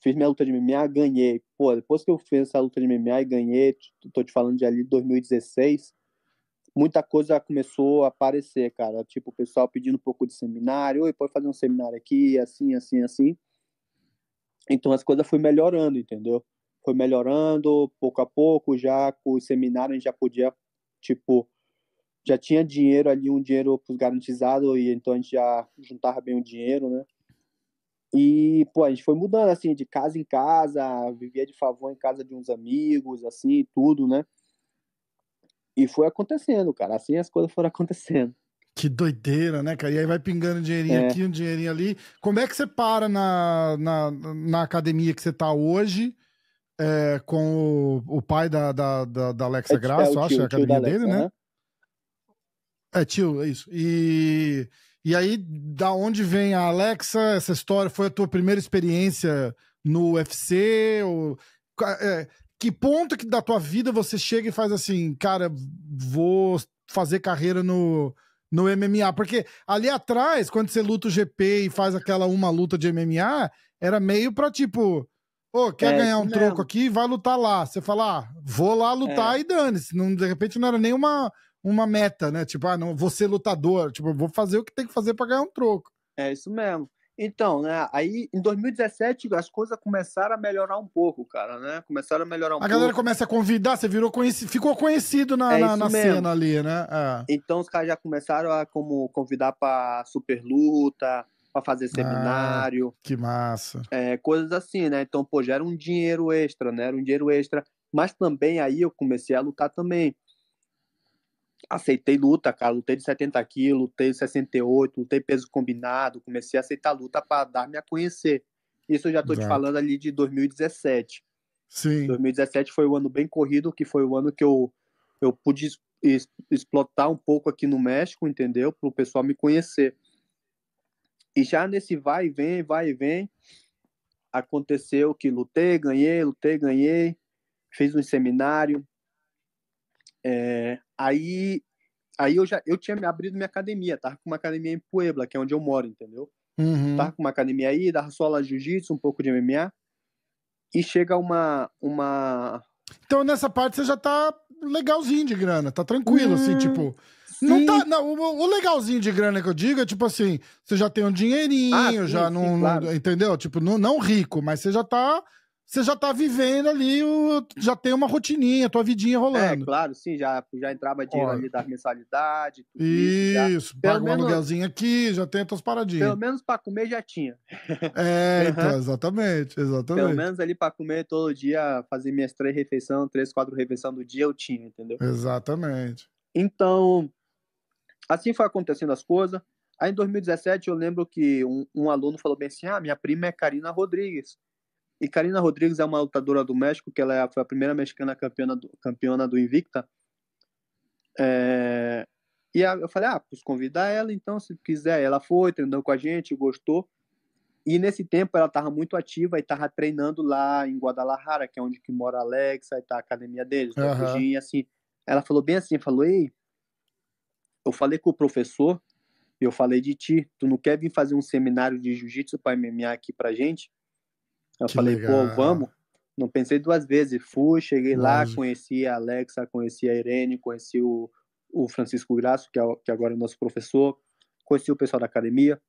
fiz minha luta de MMA, ganhei. Pô, depois que eu fiz essa luta de MMA e ganhei, tô te falando de ali 2016, muita coisa começou a aparecer, cara. Tipo, o pessoal pedindo um pouco de seminário. Oi, pode fazer um seminário aqui, assim, assim, assim. Então, as coisas foi melhorando, entendeu? Foi melhorando, pouco a pouco, já com o seminário a gente já podia, tipo, já tinha dinheiro ali, um dinheiro garantizado, e então a gente já juntava bem o dinheiro, né? E, pô, a gente foi mudando, assim, de casa em casa, vivia de favor em casa de uns amigos, assim, tudo, né? E foi acontecendo, cara. Assim as coisas foram acontecendo. Que doideira, né, cara? E aí vai pingando um dinheirinho aqui, um dinheirinho ali. Como é que você para na academia que você tá hoje com o pai da Alexa Grasso, acho que é a academia dele, né? É, tio, é isso. E aí, da onde vem a Alexa? Essa história foi a tua primeira experiência no UFC? Ou, que ponto que da tua vida você chega e faz assim, cara, vou fazer carreira no MMA? Porque ali atrás, quando você luta o GP e faz aquela uma luta de MMA, era meio pra tipo... Pô, quer ganhar um troco aqui, vai lutar lá. Você fala, ah, vou lá lutar e dane-se. Não, de repente não era nem uma meta, né? Tipo, ah, não, vou ser lutador. Tipo, vou fazer o que tem que fazer para ganhar um troco. É isso mesmo. Então, né? Aí, em 2017, as coisas começaram a melhorar um pouco, cara, né? Começaram a melhorar um pouco. A galera começa a convidar, você ficou conhecido na cena ali, né? É. Então, os caras já começaram a convidar para super luta, pra fazer seminário. Que massa. Coisas assim, né? Então, pô, já era um dinheiro extra, né? Era um dinheiro extra. Mas também aí eu comecei a lutar também. Aceitei luta, cara. Lutei de 70 quilos, lutei de 68, lutei peso combinado. Comecei a aceitar luta pra dar-me a conhecer. Isso eu já tô te falando ali de 2017. Sim. 2017 foi um ano bem corrido, que foi o ano que eu pude explotar um pouco aqui no México, entendeu? Pro pessoal me conhecer. E já nesse vai e vem, aconteceu que lutei, ganhei, fiz um seminário. Aí eu tinha abrido minha academia, tava com uma academia em Puebla, que é onde eu moro, entendeu? Uhum. Tava com uma academia aí, dava só lá jiu-jitsu, um pouco de MMA, e chega uma... Então nessa parte você já tá legalzinho de grana, tá tranquilo, assim, tipo... Não tá, não, o legalzinho de grana que eu digo é tipo assim, você já tem um dinheirinho, claro. Entendeu? Tipo, não rico, mas você já tá vivendo ali, já tem uma rotininha, tua vidinha rolando. Claro, sim, já entrava dinheiro ali da mensalidade, tudo isso, paga um aluguelzinho aqui, já tem as tuas paradinhas. Pelo menos pra comer já tinha. Então, exatamente. Pelo menos ali pra comer todo dia, fazer minhas 3, 4 refeições do dia eu tinha, entendeu? Exatamente. Então... Assim foi acontecendo as coisas. Aí em 2017 eu lembro que um aluno falou bem assim, minha prima é Karina Rodrigues. E Karina Rodrigues é uma lutadora do México, que ela foi a primeira mexicana campeona do Invicta. E eu falei, preciso convidar ela, então, se quiser. Ela foi, treinou com a gente, gostou. E nesse tempo ela estava muito ativa e estava treinando lá em Guadalajara, que é onde que mora a Alexa, e tá a academia deles. Uhum. E assim, ela falou bem assim, falou, ei... Eu falei com o professor, eu falei de ti, tu não quer vir fazer um seminário de jiu-jitsu para MMA aqui pra gente? Eu falei, legal. Pô, vamos? Não pensei duas vezes, fui, cheguei lá, conheci a Alexa, conheci a Irene, conheci o Francisco Grasso, que agora é nosso professor, conheci o pessoal da academia.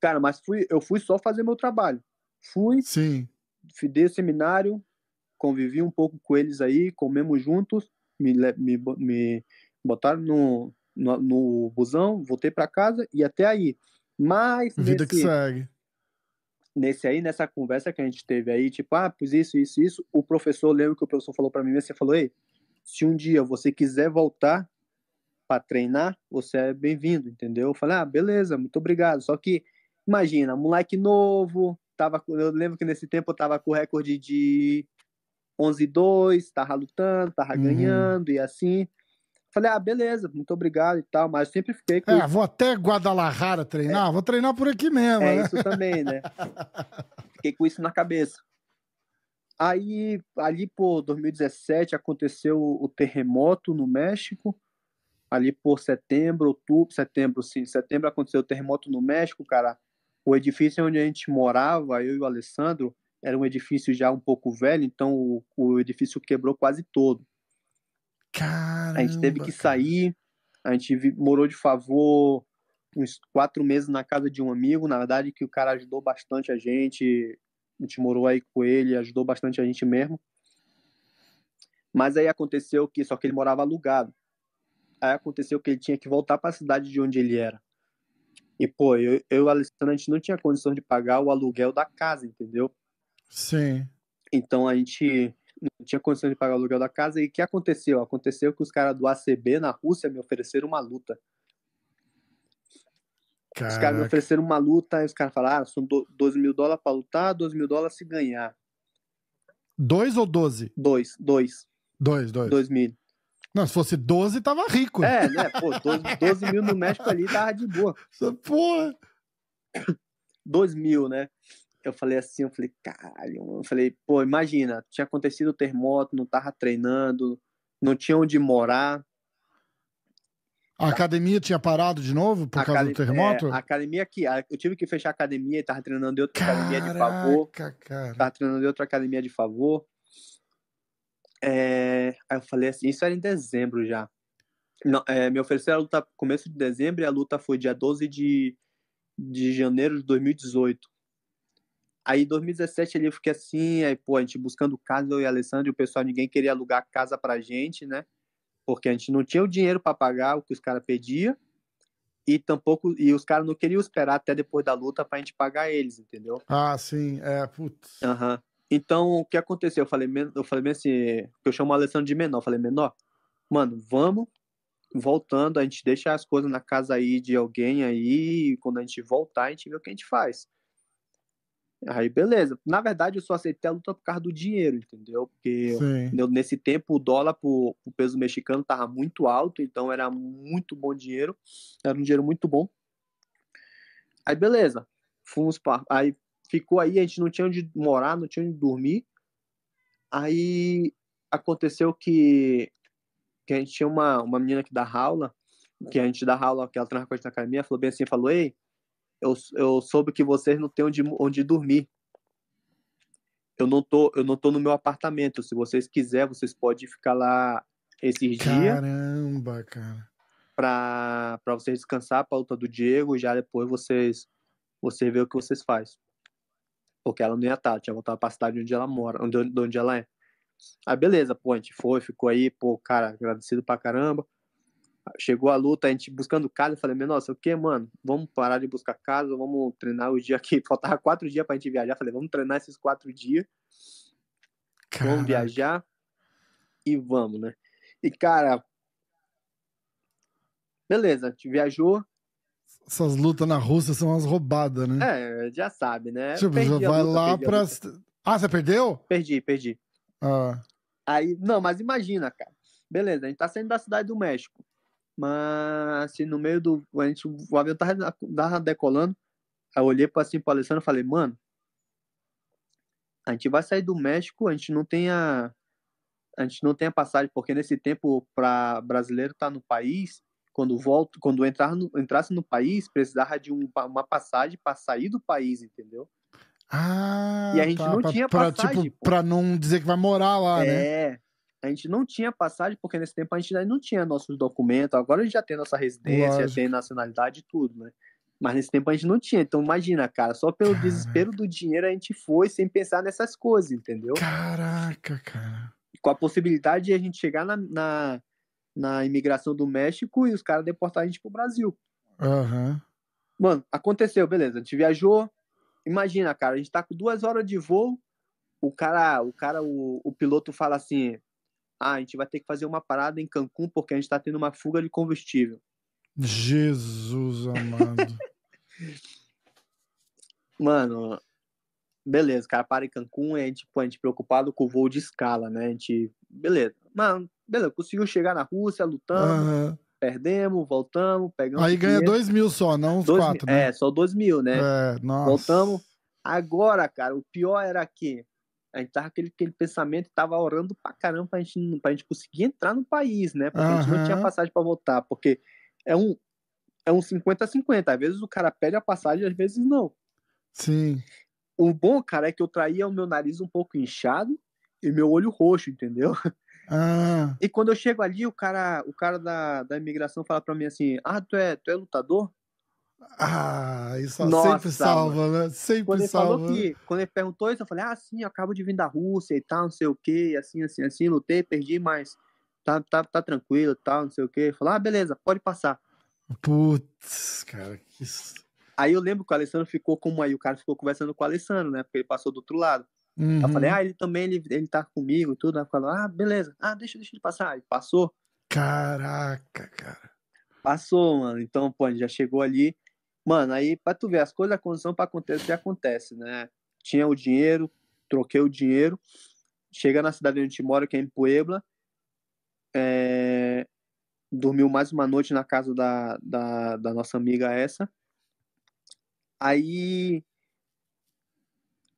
Cara, mas eu fui só fazer meu trabalho. Fui, dei o seminário, convivi um pouco com eles aí, comemos juntos, me botaram no busão, voltei pra casa e até aí. Mas vida que segue. Nessa conversa que a gente teve aí, tipo, pois isso, o professor, lembra que o professor falou pra mim, você falou, ei, se um dia você quiser voltar pra treinar, você é bem-vindo, entendeu? Eu falei, beleza, muito obrigado. Só que, imagina, moleque novo, eu lembro que nesse tempo eu tava com o recorde de 11-2, tava lutando, tava ganhando e assim... Falei, beleza, muito obrigado e tal, mas sempre fiquei com... vou até Guadalajara treinar, vou treinar por aqui mesmo, né? Isso também, né? Fiquei com isso na cabeça. Aí, ali por 2017, aconteceu o terremoto no México, ali por setembro aconteceu o terremoto no México, cara. O edifício onde a gente morava, eu e o Alessandro, era um edifício já um pouco velho, então o edifício quebrou quase todo. Caramba. A gente teve que sair, a gente morou de favor uns 4 meses na casa de um amigo, na verdade que o cara ajudou bastante a gente morou aí com ele, ajudou bastante a gente mesmo, mas aí aconteceu que, só que ele morava alugado, aí aconteceu que ele tinha que voltar para a cidade de onde ele era, e pô, eu e o Alessandro, a gente não tinha condição de pagar o aluguel da casa, entendeu? Sim. Então a gente... não tinha condição de pagar o aluguel da casa. E o que aconteceu? Aconteceu que os caras do ACB na Rússia me ofereceram uma luta. Caraca. Os caras me ofereceram uma luta. E os caras falaram, são $2.000 pra lutar, $2.000 se ganhar. 2 ou 12? 2. 2.000. Não, se fosse 12, tava rico. É, né? Pô, 12 mil no México ali tava de boa. Porra! 12 mil, né? Eu falei assim, eu falei, caralho. Eu falei, pô, imagina, tinha acontecido o terremoto, não tava treinando, não tinha onde morar. A academia tinha parado de novo por causa do terremoto? É, a academia aqui, eu tive que fechar a academia e tava treinando em outra academia de favor. Cara. Tava treinando em outra academia de favor. Aí eu falei assim, isso era em dezembro já. Não, me ofereceram a luta no começo de dezembro e a luta foi dia 12 de janeiro de 2018. Aí em 2017 ali eu fiquei assim, aí pô, a gente buscando casa, eu e Alessandro, e o pessoal, ninguém queria alugar casa pra gente, né? Porque a gente não tinha o dinheiro para pagar o que os caras pediam e tampouco, e os caras não queriam esperar até depois da luta pra gente pagar eles, entendeu? Ah, sim, putz. Aham. Então, o que aconteceu? Eu falei bem assim, eu chamo o Alessandro de menor, eu falei, menor, mano, vamos voltando, a gente deixa as coisas na casa aí de alguém aí, e quando a gente voltar, a gente vê o que a gente faz. Aí, beleza. Na verdade, eu só aceitei a luta por causa do dinheiro, entendeu? Porque nesse tempo o dólar pro peso mexicano tava muito alto, então era muito bom dinheiro, era um dinheiro muito bom. Aí, beleza. Fomos para... Aí, ficou aí, a gente não tinha onde morar, não tinha onde dormir. Aí, aconteceu que a gente tinha uma menina que dá aula, que ela trabalha com a gente na academia, falou bem assim, falou, ei, eu soube que vocês não têm onde dormir. Eu não tô no meu apartamento. Se vocês quiserem, vocês podem ficar lá esses dias. Caramba, cara. Pra vocês descansar pra luta do Diego, e já depois você vê o que vocês fazem. Porque ela não ia estar, tinha voltado pra cidade onde ela mora, onde ela é. Aí beleza, pô, a gente foi, ficou aí, pô, cara, agradecido pra caramba. Chegou a luta, a gente buscando casa, eu falei, nossa, o que, mano? Vamos parar de buscar casa, vamos treinar os dias aqui. Faltava 4 dias pra gente viajar, falei, vamos treinar esses 4 dias. Caraca. Vamos viajar e vamos, né? E, cara, beleza, a gente viajou. Essas lutas na Rússia são umas roubadas, né? Já sabe, né? Tipo, perdi já vai luta, lá pra... Ah, você perdeu? Perdi. Ah. Aí, não, mas imagina, cara. Beleza, a gente tá saindo da cidade do México. Mas, assim, no meio do... O avião tava decolando. Aí eu olhei pro Alessandro e falei, mano, a gente vai sair do México, a gente não tem a passagem, porque nesse tempo, pra brasileiro tá no país, quando entrasse no país, precisava de uma passagem pra sair do país, entendeu? Ah, e a gente não tinha passagem. Tipo, pra não dizer que vai morar lá, né? A gente não tinha passagem, porque nesse tempo a gente ainda não tinha nossos documentos. Agora a gente já tem nossa residência, já tem nacionalidade e tudo, né? Mas nesse tempo a gente não tinha. Então imagina, cara, só pelo desespero do dinheiro a gente foi sem pensar nessas coisas, entendeu? Caraca, cara. Com a possibilidade de a gente chegar na imigração do México e os caras deportar a gente pro Brasil. Uhum. Mano, aconteceu, beleza. A gente viajou. Imagina, cara, a gente tá com 2 horas de voo. O piloto fala assim... Ah, a gente vai ter que fazer uma parada em Cancun porque a gente tá tendo uma fuga de combustível. Jesus amado. Mano, beleza, cara, para em Cancun, a gente preocupado com o voo de escala, né? Beleza, conseguiu chegar na Rússia, lutando, perdemos, voltamos, pegamos... Aí ganha 2.000 só, não os 4, né? Só 2.000, né? Nossa. Voltamos. Agora, cara, o pior era que... A gente tava com aquele pensamento, tava orando pra caramba pra gente conseguir entrar no país, né? Porque a gente não tinha passagem pra voltar. Porque é um 50-50. Às vezes o cara pede a passagem, às vezes não. Sim. O bom, cara, é que eu traía o meu nariz um pouco inchado e meu olho roxo, entendeu? Ah. E quando eu chego ali, o cara da imigração fala pra mim assim, tu é lutador? Ah, isso sempre salva, né? Sempre salva. Quando ele perguntou isso, eu falei, sim, eu acabo de vir da Rússia e tal, não sei o que, assim, lutei, perdi, mas tá tranquilo e tal, não sei o que. Falei, beleza, pode passar. Putz, cara, que isso. Aí eu lembro que o Alessandro ficou o cara ficou conversando com o Alessandro, né? Porque ele passou do outro lado. Uhum. Eu falei, ele tá comigo e tudo. Aí falou, beleza, deixa ele passar. Aí passou. Caraca, cara. Passou, mano. Então, pô, já chegou ali. Mano, aí, pra tu ver, as coisas, a condição pra acontecer, acontece, né? Tinha o dinheiro, troquei o dinheiro. Chega na cidade onde a gente mora, que é em Puebla. dormiu mais uma noite na casa da nossa amiga essa. Aí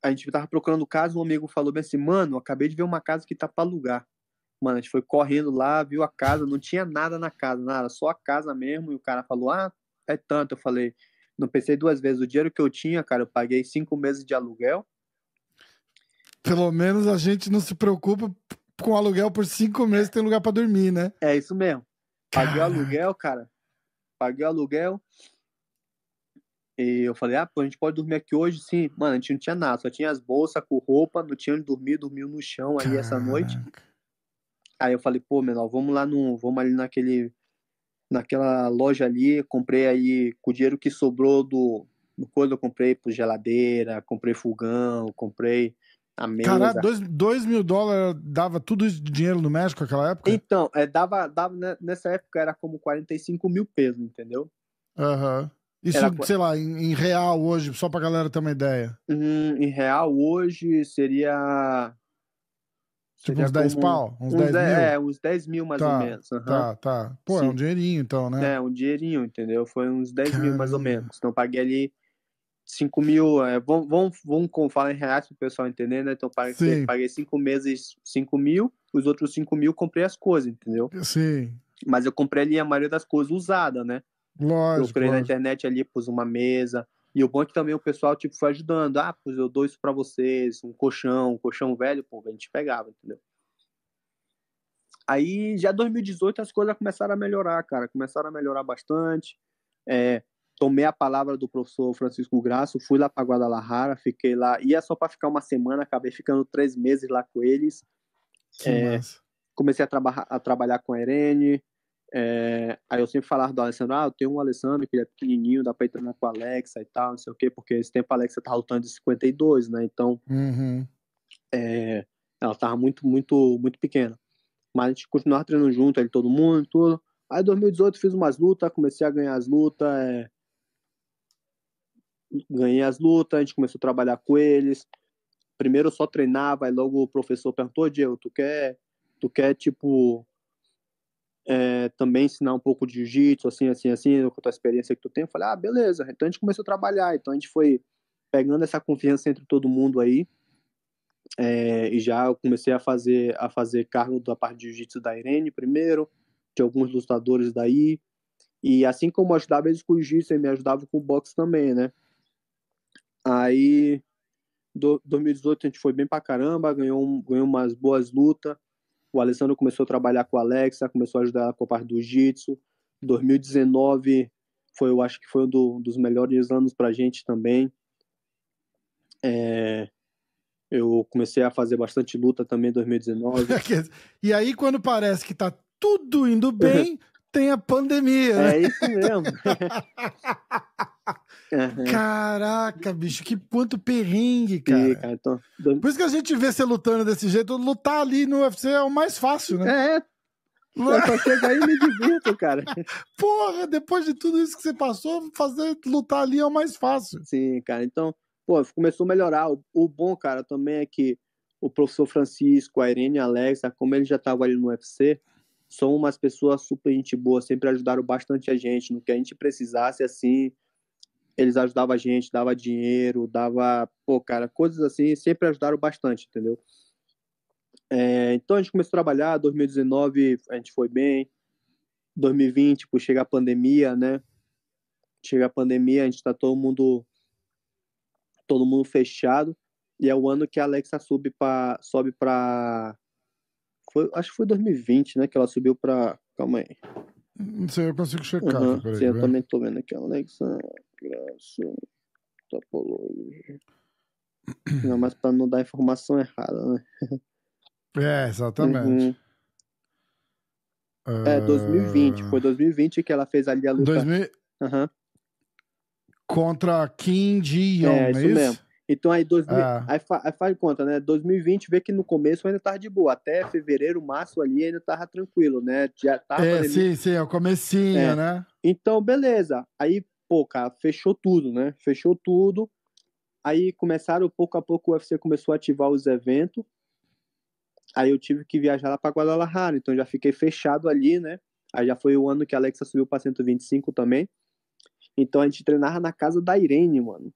a gente tava procurando casa, um amigo falou bem assim, mano, acabei de ver uma casa que tá pra alugar. Mano, a gente foi correndo lá, viu a casa, não tinha nada na casa, nada, só a casa mesmo. E o cara falou, ah, é tanto. Eu falei, não pensei duas vezes, o dinheiro que eu tinha, cara, eu paguei 5 meses de aluguel. Pelo menos a gente não se preocupa com aluguel por 5 meses, tem lugar pra dormir, né? É isso mesmo. Paguei o aluguel, cara. Paguei o aluguel. E eu falei, ah, pô, a gente pode dormir aqui hoje? Sim. Mano, a gente não tinha nada. Só tinha as bolsas com roupa. Não tinha onde dormir. Dormiu no chão aí essa noite. Aí eu falei, pô, menor, vamos ali naquela loja ali. Comprei aí, com o dinheiro que sobrou do coisa, eu comprei por geladeira, comprei fogão, comprei... Caralho, 2 mil dólares dava tudo isso de dinheiro no México naquela época? Então, dava, nessa época era como 45 mil pesos, entendeu? Aham. Uhum. Isso, era, sei lá, em real hoje, só pra galera ter uma ideia. Em real hoje seria... Tipo uns 10 pau? Uns 10 mil? É, uns 10 mil mais ou menos. Uhum. Tá. Pô, sim. É um dinheirinho então, né? É, um dinheirinho, entendeu? Foi uns 10 mil mais ou menos. Então eu paguei ali... 5 mil, vamos falar em reais pro pessoal entender, né? Então paguei 5 meses 5 mil, os outros 5 mil comprei as coisas, entendeu? Sim. Mas eu comprei ali a maioria das coisas usadas, né? Lógico. Eu comprei na internet ali, pus uma mesa, e o bom é que também o pessoal, tipo, foi ajudando. Ah, pus, eu dou isso pra vocês, um colchão velho, pô, a gente pegava, entendeu? Aí, já em 2018, as coisas começaram a melhorar, cara, bastante, tomei a palavra do professor Francisco Grasso, fui lá para Guadalajara, fiquei lá, ia só para ficar uma semana, acabei ficando 3 meses lá com eles. Comecei a trabalhar com a Irene, aí eu sempre falava do Alessandro, eu tenho um Alessandro que ele é pequenininho, dá para ir treinar com a Alexa e tal, não sei o quê, porque esse tempo a Alexa tava lutando de 52, né, então ela tava muito, muito, muito pequena, mas a gente continuava treinando junto, ele, todo mundo, tudo. Aí em 2018 fiz umas lutas, comecei a ganhar as lutas, ganhei as lutas, a gente começou a trabalhar com eles. Primeiro eu só treinava, aí logo o professor perguntou, Diego, tu quer tipo, também ensinar um pouco de jiu-jitsu, assim, com a tua experiência que tu tem? Eu falei, ah, beleza. Então a gente começou a trabalhar, então a gente foi pegando essa confiança entre todo mundo aí, e já eu comecei a fazer cargo da parte de jiu-jitsu da Irene primeiro, de alguns lutadores daí, e assim como eu ajudava eles com o jiu-jitsu, eu me ajudava com o boxe também, né? Aí, 2018 a gente foi bem pra caramba, ganhou umas boas lutas, o Alessandro começou a trabalhar com a Alexa, começou a ajudar com a parte do jiu-jitsu, 2019 foi, eu acho que foi um dos melhores anos pra gente também, eu comecei a fazer bastante luta também em 2019. E aí quando parece que tá tudo indo bem, tem a pandemia. É isso mesmo. Caraca, bicho, que quanto perrengue, cara. Sim, cara, então... Por isso que a gente vê você lutando desse jeito, lutar ali no UFC é o mais fácil, né? Eu só chego aí e me divirto, cara. Porra, depois de tudo isso que você passou, lutar ali é o mais fácil. Sim, cara, então, pô, começou a melhorar. O bom, cara, também é que o professor Francisco, a Irene, a Alexa, como ele já estava ali no UFC... São umas pessoas super gente boa, sempre ajudaram bastante a gente, no que a gente precisasse, assim, eles ajudavam a gente, dava dinheiro, coisas assim, sempre ajudaram bastante, entendeu? Então a gente começou a trabalhar, 2019 a gente foi bem, 2020, tipo, chega a pandemia, né? Chega a pandemia, a gente tá todo mundo fechado, e é o ano que a Alexa sobe pra acho que foi 2020, né, que ela subiu pra... Calma aí. Não sei, eu consigo checar. Uhum, peraí, sim, eu também tô vendo aqui. Alexa Grasso Topologia. Não, mas pra não dar informação errada, né? Exatamente. Uhum. 2020. Foi 2020 que ela fez ali a luta. 2000... Uhum. Contra Kim Ji-Yon, isso mesmo. Então aí, aí faz conta, né, 2020, vê que no começo ainda tava de boa, até fevereiro, março ali ainda tava tranquilo, né, já tava... é o comecinho, né? Então, beleza, aí, pô, cara, fechou tudo, né, aí começaram, pouco a pouco, o UFC começou a ativar os eventos, Aí eu tive que viajar lá para Guadalajara, então já fiquei fechado ali, né? Aí já foi o ano que a Alexa subiu para 125 também. Então a gente treinava na casa da Irene, mano.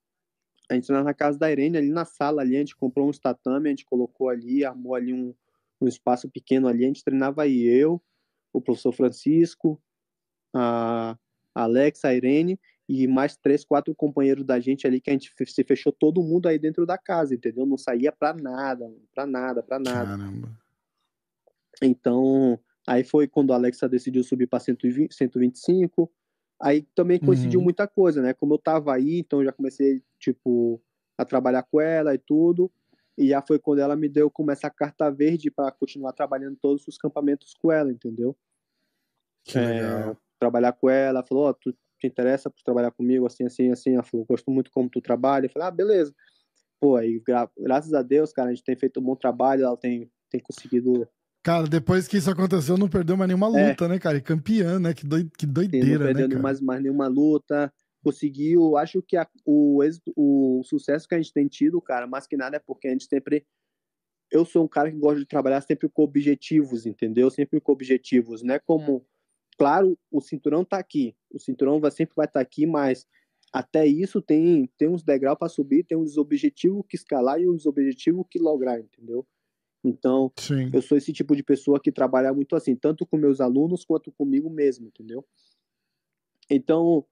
A gente treinava na casa da Irene, ali na sala ali, a gente comprou uns tatame, a gente colocou ali, armou ali um espaço pequeno ali, a gente treinava aí eu, o professor Francisco, a Alexa, a Irene e mais 3, 4 companheiros da gente ali, que a gente se fechou todo mundo aí dentro da casa, entendeu? Não saía pra nada, pra nada, pra nada. Caramba. Então, aí foi quando a Alexa decidiu subir pra 120, 125, aí também coincidiu muita coisa, né? Como eu tava aí, então já comecei, tipo, a trabalhar com ela e tudo, e já foi quando ela me deu como essa carta verde pra continuar trabalhando todos os campamentos com ela, entendeu? Que legal. Trabalhar com ela, falou, ó, tu te interessa por trabalhar comigo, assim, assim, assim, ela falou, gosto muito como tu trabalha, eu falei, ah, beleza. Pô, aí, graças a Deus, cara, a gente tem feito um bom trabalho, ela tem conseguido... Cara, depois que isso aconteceu, não perdeu mais nenhuma luta, né, cara? E campeã, né? Que doideira, né, não perdeu mais nenhuma luta. Conseguiu, acho que o sucesso que a gente tem tido, cara, mais que nada é porque a gente sempre... Eu sou um cara que gosta de trabalhar sempre com objetivos, entendeu? Sempre com objetivos, né? Como, claro, o cinturão tá aqui. O cinturão sempre vai estar aqui, mas até isso tem uns degraus pra subir, tem uns objetivos que escalar e uns objetivos que lograr, entendeu? Então, sim, eu sou esse tipo de pessoa que trabalha muito assim, tanto com meus alunos quanto comigo mesmo, entendeu? Então,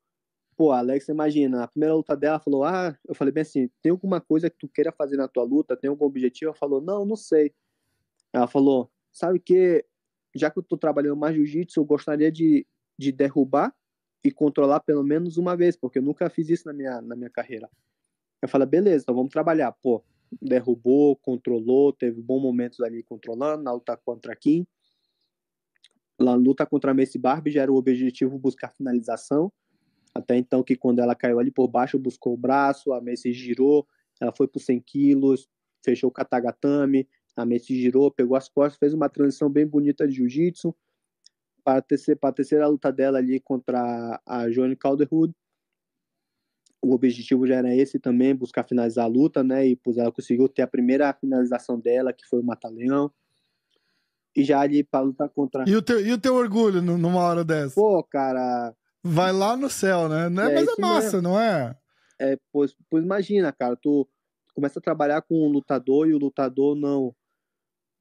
pô, Alex, imagina, a primeira luta dela falou, ah, eu falei bem assim, tem alguma coisa que tu queira fazer na tua luta? Tem algum objetivo? Ela falou, não sei. Ela falou, sabe que, já que eu tô trabalhando mais jiu-jitsu, eu gostaria de derrubar e controlar pelo menos uma vez, porque eu nunca fiz isso na minha carreira. Eu falei, beleza, então vamos trabalhar, pô. Derrubou, controlou, teve bons momentos ali controlando, na luta contra Kim, na luta contra a Maycee Barber já era o objetivo buscar finalização, até então que quando ela caiu ali por baixo, buscou o braço, a Maycee girou, ela foi por 100 quilos, fechou o katagatame, a Maycee girou, pegou as costas, fez uma transição bem bonita de jiu-jitsu, para a terceira luta dela ali contra a Joanne Calderwood, o objetivo já era esse também, buscar finalizar a luta, né, e pois ela conseguiu ter a primeira finalização dela, que foi o mata-leão, e já ali pra lutar contra... E o teu orgulho numa hora dessa? Pô, cara... Vai lá no céu, né? Não é, mas é massa, mesmo. Não é? É, pois imagina, cara, tu começa a trabalhar com um lutador e o lutador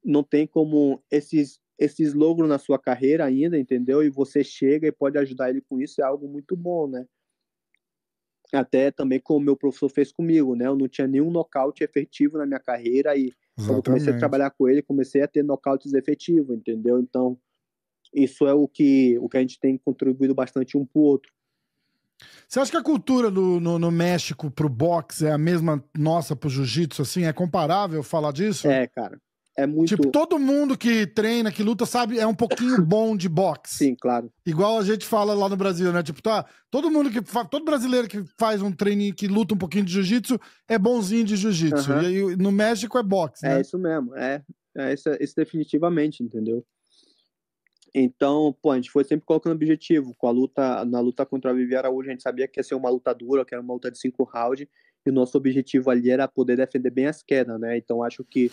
não tem como esses logros na sua carreira ainda, entendeu? E você chega e pode ajudar ele com isso, é algo muito bom, né? Até também como o meu professor fez comigo, né? Eu não tinha nenhum nocaute efetivo na minha carreira e quando eu comecei a trabalhar com ele, comecei a ter nocautes efetivos, entendeu? Então, isso é o que a gente tem contribuído bastante um pro outro. Você acha que a cultura no México pro boxe é a mesma nossa pro jiu-jitsu, assim? É comparável falar disso? É, cara. É muito... Tipo, todo mundo que treina, que luta, sabe, é um pouquinho bom de boxe. Sim, claro. Igual a gente fala lá no Brasil, né? Tipo, tá, todo brasileiro que faz um treininho, que luta um pouquinho de jiu-jitsu, é bonzinho de jiu-jitsu. E aí, no México é boxe, né? É isso mesmo, é isso definitivamente, entendeu? Então, pô, a gente foi sempre colocando objetivo. Na luta contra a Vivi Araújo, a gente sabia que ia ser uma luta dura, que era uma luta de 5 rounds, e o nosso objetivo ali era poder defender bem as quedas, né? Então, acho que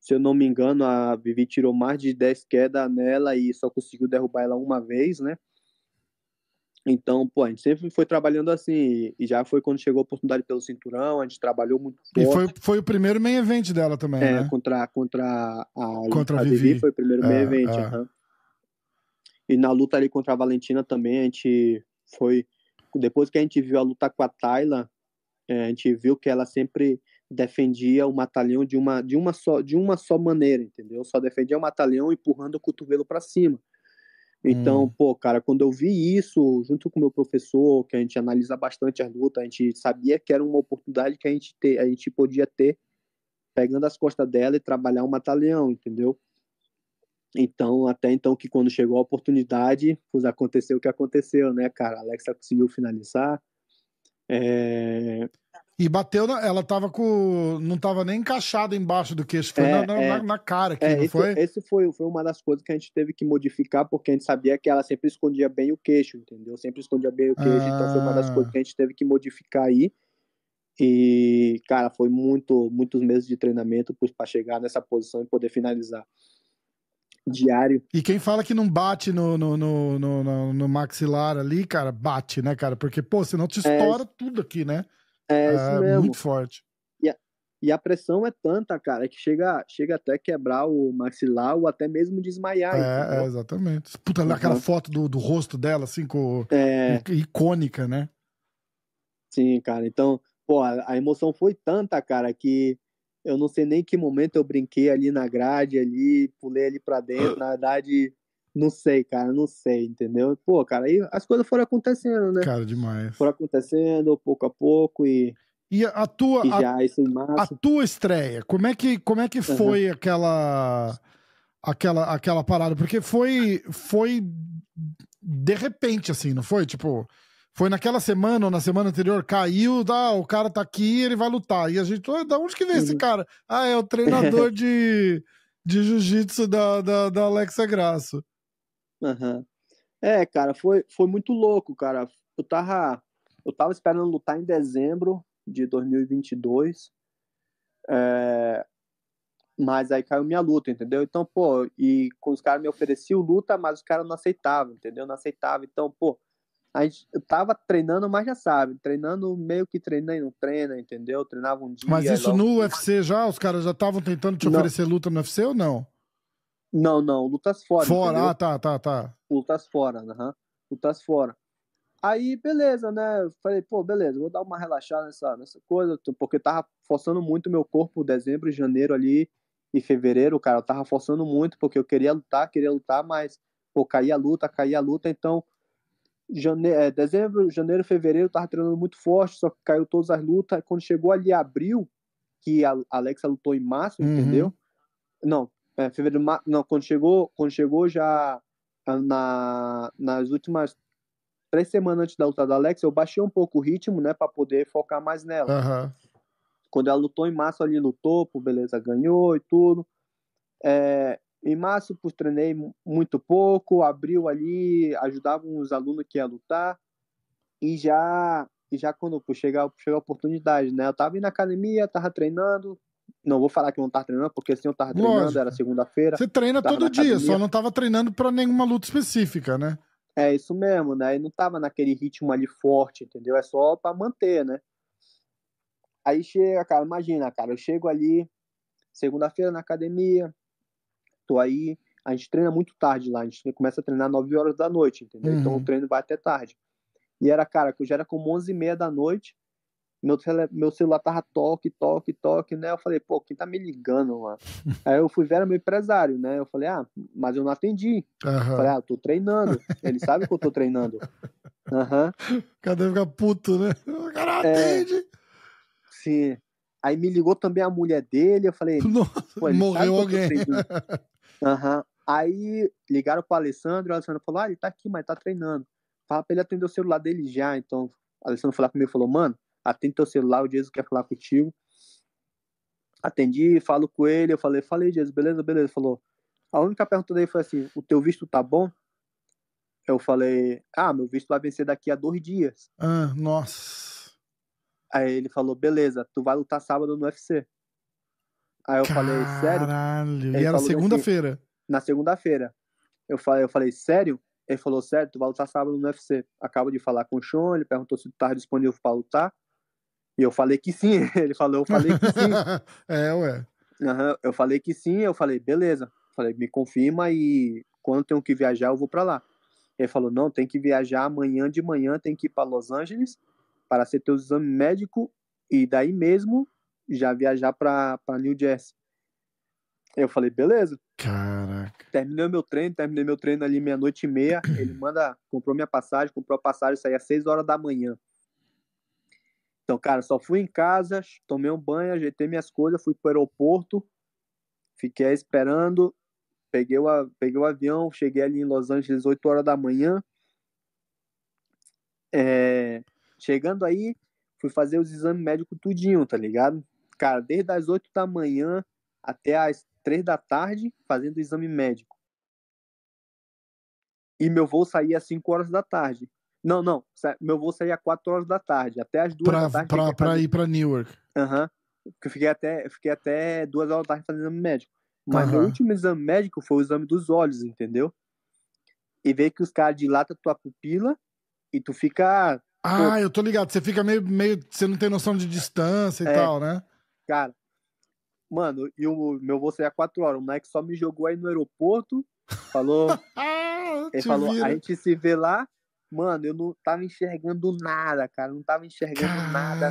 se eu não me engano, a Vivi tirou mais de 10 quedas nela e só conseguiu derrubar ela uma vez, né? Então, pô, a gente sempre foi trabalhando assim. E já foi quando chegou a oportunidade pelo cinturão, a gente trabalhou muito forte. E foi o primeiro main event dela também, né? Contra a Vivi foi o primeiro main event. E na luta ali contra a Valentina também, a gente foi... Depois que a gente viu a luta com a Tayla, a gente viu que ela sempre... defendia o mata-leão de uma só maneira, entendeu? Só defendia o mata-leão empurrando o cotovelo para cima. Então, pô, cara, quando eu vi isso, junto com o meu professor, que a gente analisa bastante as lutas, a gente sabia que era uma oportunidade que a gente podia ter pegando as costas dela e trabalhar o mata-leão, entendeu? Então, até então que quando chegou a oportunidade, pois aconteceu o que aconteceu, né, cara? A Alexa conseguiu finalizar. E bateu, ela tava com... Não tava nem encaixada embaixo do queixo, foi na cara aqui, não foi? Esse foi uma das coisas que a gente teve que modificar, porque a gente sabia que ela sempre escondia bem o queixo, entendeu? Então foi uma das coisas que a gente teve que modificar aí. E, cara, foi muitos meses de treinamento para chegar nessa posição e poder finalizar diário. E quem fala que não bate no maxilar ali, cara, bate, né, cara? Porque, pô, senão te estoura tudo aqui, né? É isso mesmo. Muito forte. E a pressão é tanta, cara, que chega até quebrar o maxilar ou até mesmo desmaiar. É, exatamente. Puta, aquela foto do rosto dela, assim, icônica, né? Sim, cara. Então, pô, a emoção foi tanta, cara, que eu não sei nem que momento eu brinquei ali na grade, ali, pulei ali pra dentro. Na verdade, não sei, cara, não sei, entendeu? Pô, cara, aí as coisas foram acontecendo, né? Cara, demais. Foram acontecendo pouco a pouco e... E a tua estreia, como é que foi aquela parada? Porque foi de repente, assim, não foi? Tipo, foi naquela semana ou na semana anterior, caiu, o cara tá aqui, ele vai lutar. E a gente, da onde que veio esse cara? Ah, é o treinador de jiu-jitsu da Alexa Grasso. Uhum. É, cara, foi muito louco, cara. Eu tava esperando lutar em dezembro de 2022, mas aí caiu minha luta, entendeu? Então, pô, e com os caras me ofereciam luta, mas os caras não aceitavam, entendeu? Não aceitavam. Então, pô, eu tava treinando, mas já sabe, treinando meio que treina e não treina, entendeu? Treinava um dia... Mas isso logo... no UFC já? Os caras já estavam tentando te oferecer luta no UFC ou não? Não, lutas fora. Fora, entendeu? Tá. Lutas fora, lutas fora. Aí, beleza, né? Eu falei, pô, beleza, vou dar uma relaxada nessa coisa, porque eu tava forçando muito meu corpo, dezembro, janeiro ali e fevereiro, cara, eu tava forçando muito, porque eu queria lutar, mas, pô, caía a luta, então, dezembro, janeiro, fevereiro, eu tava treinando muito forte, só que caiu todas as lutas, quando chegou ali abril, que a Alexa lutou em março, entendeu? Não, fevereiro, março, não, quando chegou já nas últimas 3 semanas antes da luta da Alexa, eu baixei um pouco o ritmo, né, pra poder focar mais nela. Quando ela lutou em março, ali lutou, pô, beleza, ganhou e tudo. Em março, pô, treinei muito pouco, abril ali, ajudava uns alunos que iam lutar, e já quando, pô, chega a oportunidade, né, eu tava indo na academia, tava treinando, não vou falar que eu não tava treinando, porque assim eu tava treinando, lógico. Era segunda-feira. Você treina todo dia, academia. Só não tava treinando pra nenhuma luta específica, né? É isso mesmo, né? E não tava naquele ritmo ali forte, entendeu? É só pra manter, né? Aí chega, cara, imagina, cara, eu chego ali, segunda-feira na academia, tô aí, a gente treina muito tarde lá, a gente começa a treinar 9 horas da noite, entendeu? Então o treino vai até tarde. E era, cara, que eu já era com 11h30 da noite, meu celular tava toque, né? Eu falei, pô, quem tá me ligando, mano? Aí eu fui ver, era meu empresário, né? Eu falei, mas eu não atendi. Eu falei, eu tô treinando. Ele sabe que eu tô treinando. O cara deve ficar puto, né? O cara atende. Sim. Aí me ligou também a mulher dele, eu falei... Nossa, morreu alguém. Aí ligaram pro Alessandro, e o Alessandro falou, ele tá aqui, mas tá treinando. Fala pra ele atender o celular dele já, então... O Alessandro falou comigo, falou, mano, atende teu celular, o Jesus quer falar contigo. Atendi, falo com ele, eu falei, Jesus, beleza, ele falou, a única pergunta dele foi assim, o teu visto tá bom? Eu falei, meu visto vai vencer daqui a 2 dias. Nossa. Aí ele falou, beleza, tu vai lutar sábado no UFC. Aí eu falei, sério? Caralho, e era segunda-feira. Assim, na segunda-feira. Eu falei, sério? Ele falou, sério, tu vai lutar sábado no UFC. Acabo de falar com o Sean, ele perguntou se tu tá disponível pra lutar. E eu falei que sim. Ele falou, eu falei que sim. Ué. Eu falei que sim, eu falei, beleza. Eu falei, me confirma e quando tenho que viajar, eu vou pra lá. Ele falou, não, tem que viajar amanhã de manhã, tem que ir pra Los Angeles para ser teu exame médico e daí mesmo já viajar pra New Jersey. Eu falei, beleza. Caraca. Terminei meu treino ali 00:30. Ele comprou minha passagem, saía às 6 horas da manhã. Então, cara, só fui em casa, tomei um banho, ajeitei minhas coisas, fui pro aeroporto, fiquei esperando, peguei o avião, cheguei ali em Los Angeles às 8 horas da manhã. Chegando aí, fui fazer os exames médicos tudinho, tá ligado? Cara, desde as 8 da manhã até as 3 da tarde, fazendo o exame médico. E meu voo saía às 5 horas da tarde. Não, não. Meu voo saía às 4 horas da tarde. Até às 2 da tarde. Pra ir pra Newark. Aham. Porque eu fiquei até 2 horas da tarde fazendo exame médico. Mas meu último exame médico foi o exame dos olhos, entendeu? E vê que os caras dilatam tua pupila e tu fica... Ah, eu tô ligado. Você fica meio... Você não tem noção de distância e tal, né? Cara, mano, e o meu voo saía às 4 horas. O moleque só me jogou aí no aeroporto, falou... Ele falou, a gente se vê lá. Mano, eu não tava enxergando nada, cara. Não tava enxergando nada.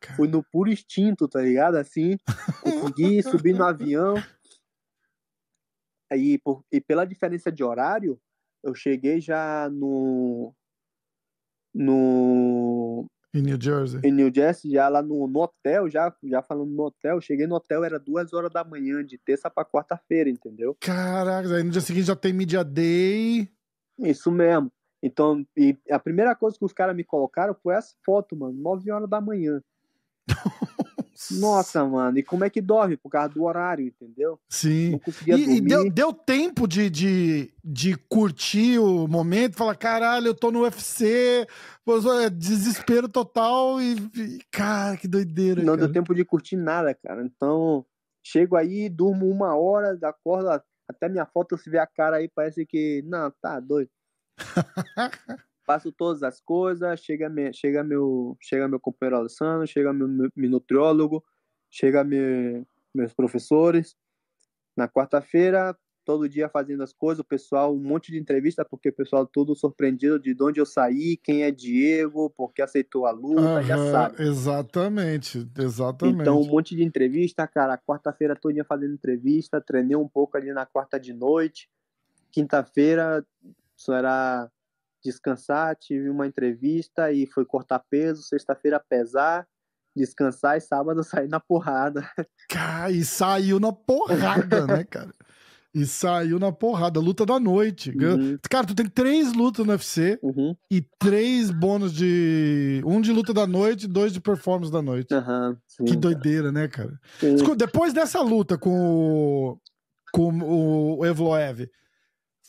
Cara. Foi no puro instinto, tá ligado? Assim, consegui subir no avião. Aí, e pela diferença de horário, eu cheguei já no Em New Jersey, já lá no hotel, já falando no hotel, cheguei no hotel, era 2 horas da manhã, de terça pra quarta-feira, entendeu? Caraca, aí no dia seguinte já tem Media Day. Isso mesmo. Então, e a primeira coisa que os caras me colocaram foi essa foto, mano, 9 horas da manhã. Nossa, mano, e como é que dorme? Por causa do horário, entendeu? Sim. Não conseguia dormir. E deu tempo de curtir o momento, falar, caralho, eu tô no UFC, desespero total e cara, que doideira. Não deu tempo de curtir nada, cara. Então, chego aí, durmo 1 hora, acordo, até minha foto, se vê a cara aí, parece que, não, tá doido. Faço todas as coisas, chega meu companheiro Alessandro, chega meu nutriólogo, chega meus professores. Na quarta-feira, todo dia fazendo as coisas, o pessoal, um monte de entrevista, porque o pessoal todo surpreendido de onde eu saí, quem é Diego, porque aceitou a luta, já sabe. Exatamente. Então, um monte de entrevista, cara, quarta-feira todo dia fazendo entrevista, treinei um pouco ali na quarta de noite, quinta-feira só era... descansar, tive uma entrevista e foi cortar peso, sexta-feira pesar, descansar e sábado sair na porrada. Cara, e saiu na porrada, né, cara? E saiu na porrada, luta da noite. Uhum. Cara, tu tem 3 lutas no UFC e 3 bônus de... Um de luta da noite e 2 de performance da noite. Uhum, sim, que doideira, cara. Né, cara? Sim. Depois dessa luta com o Evloev,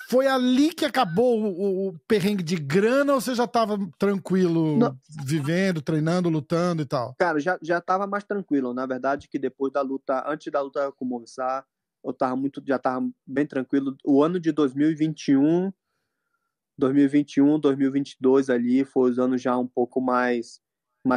foi ali que acabou o perrengue de grana ou você já tava tranquilo, não, vivendo, treinando, lutando e tal? Cara, já tava mais tranquilo, na verdade, que depois da luta, antes da luta com o Movsar, eu já tava bem tranquilo. O ano de 2021, 2022 ali, foi os anos já um pouco mais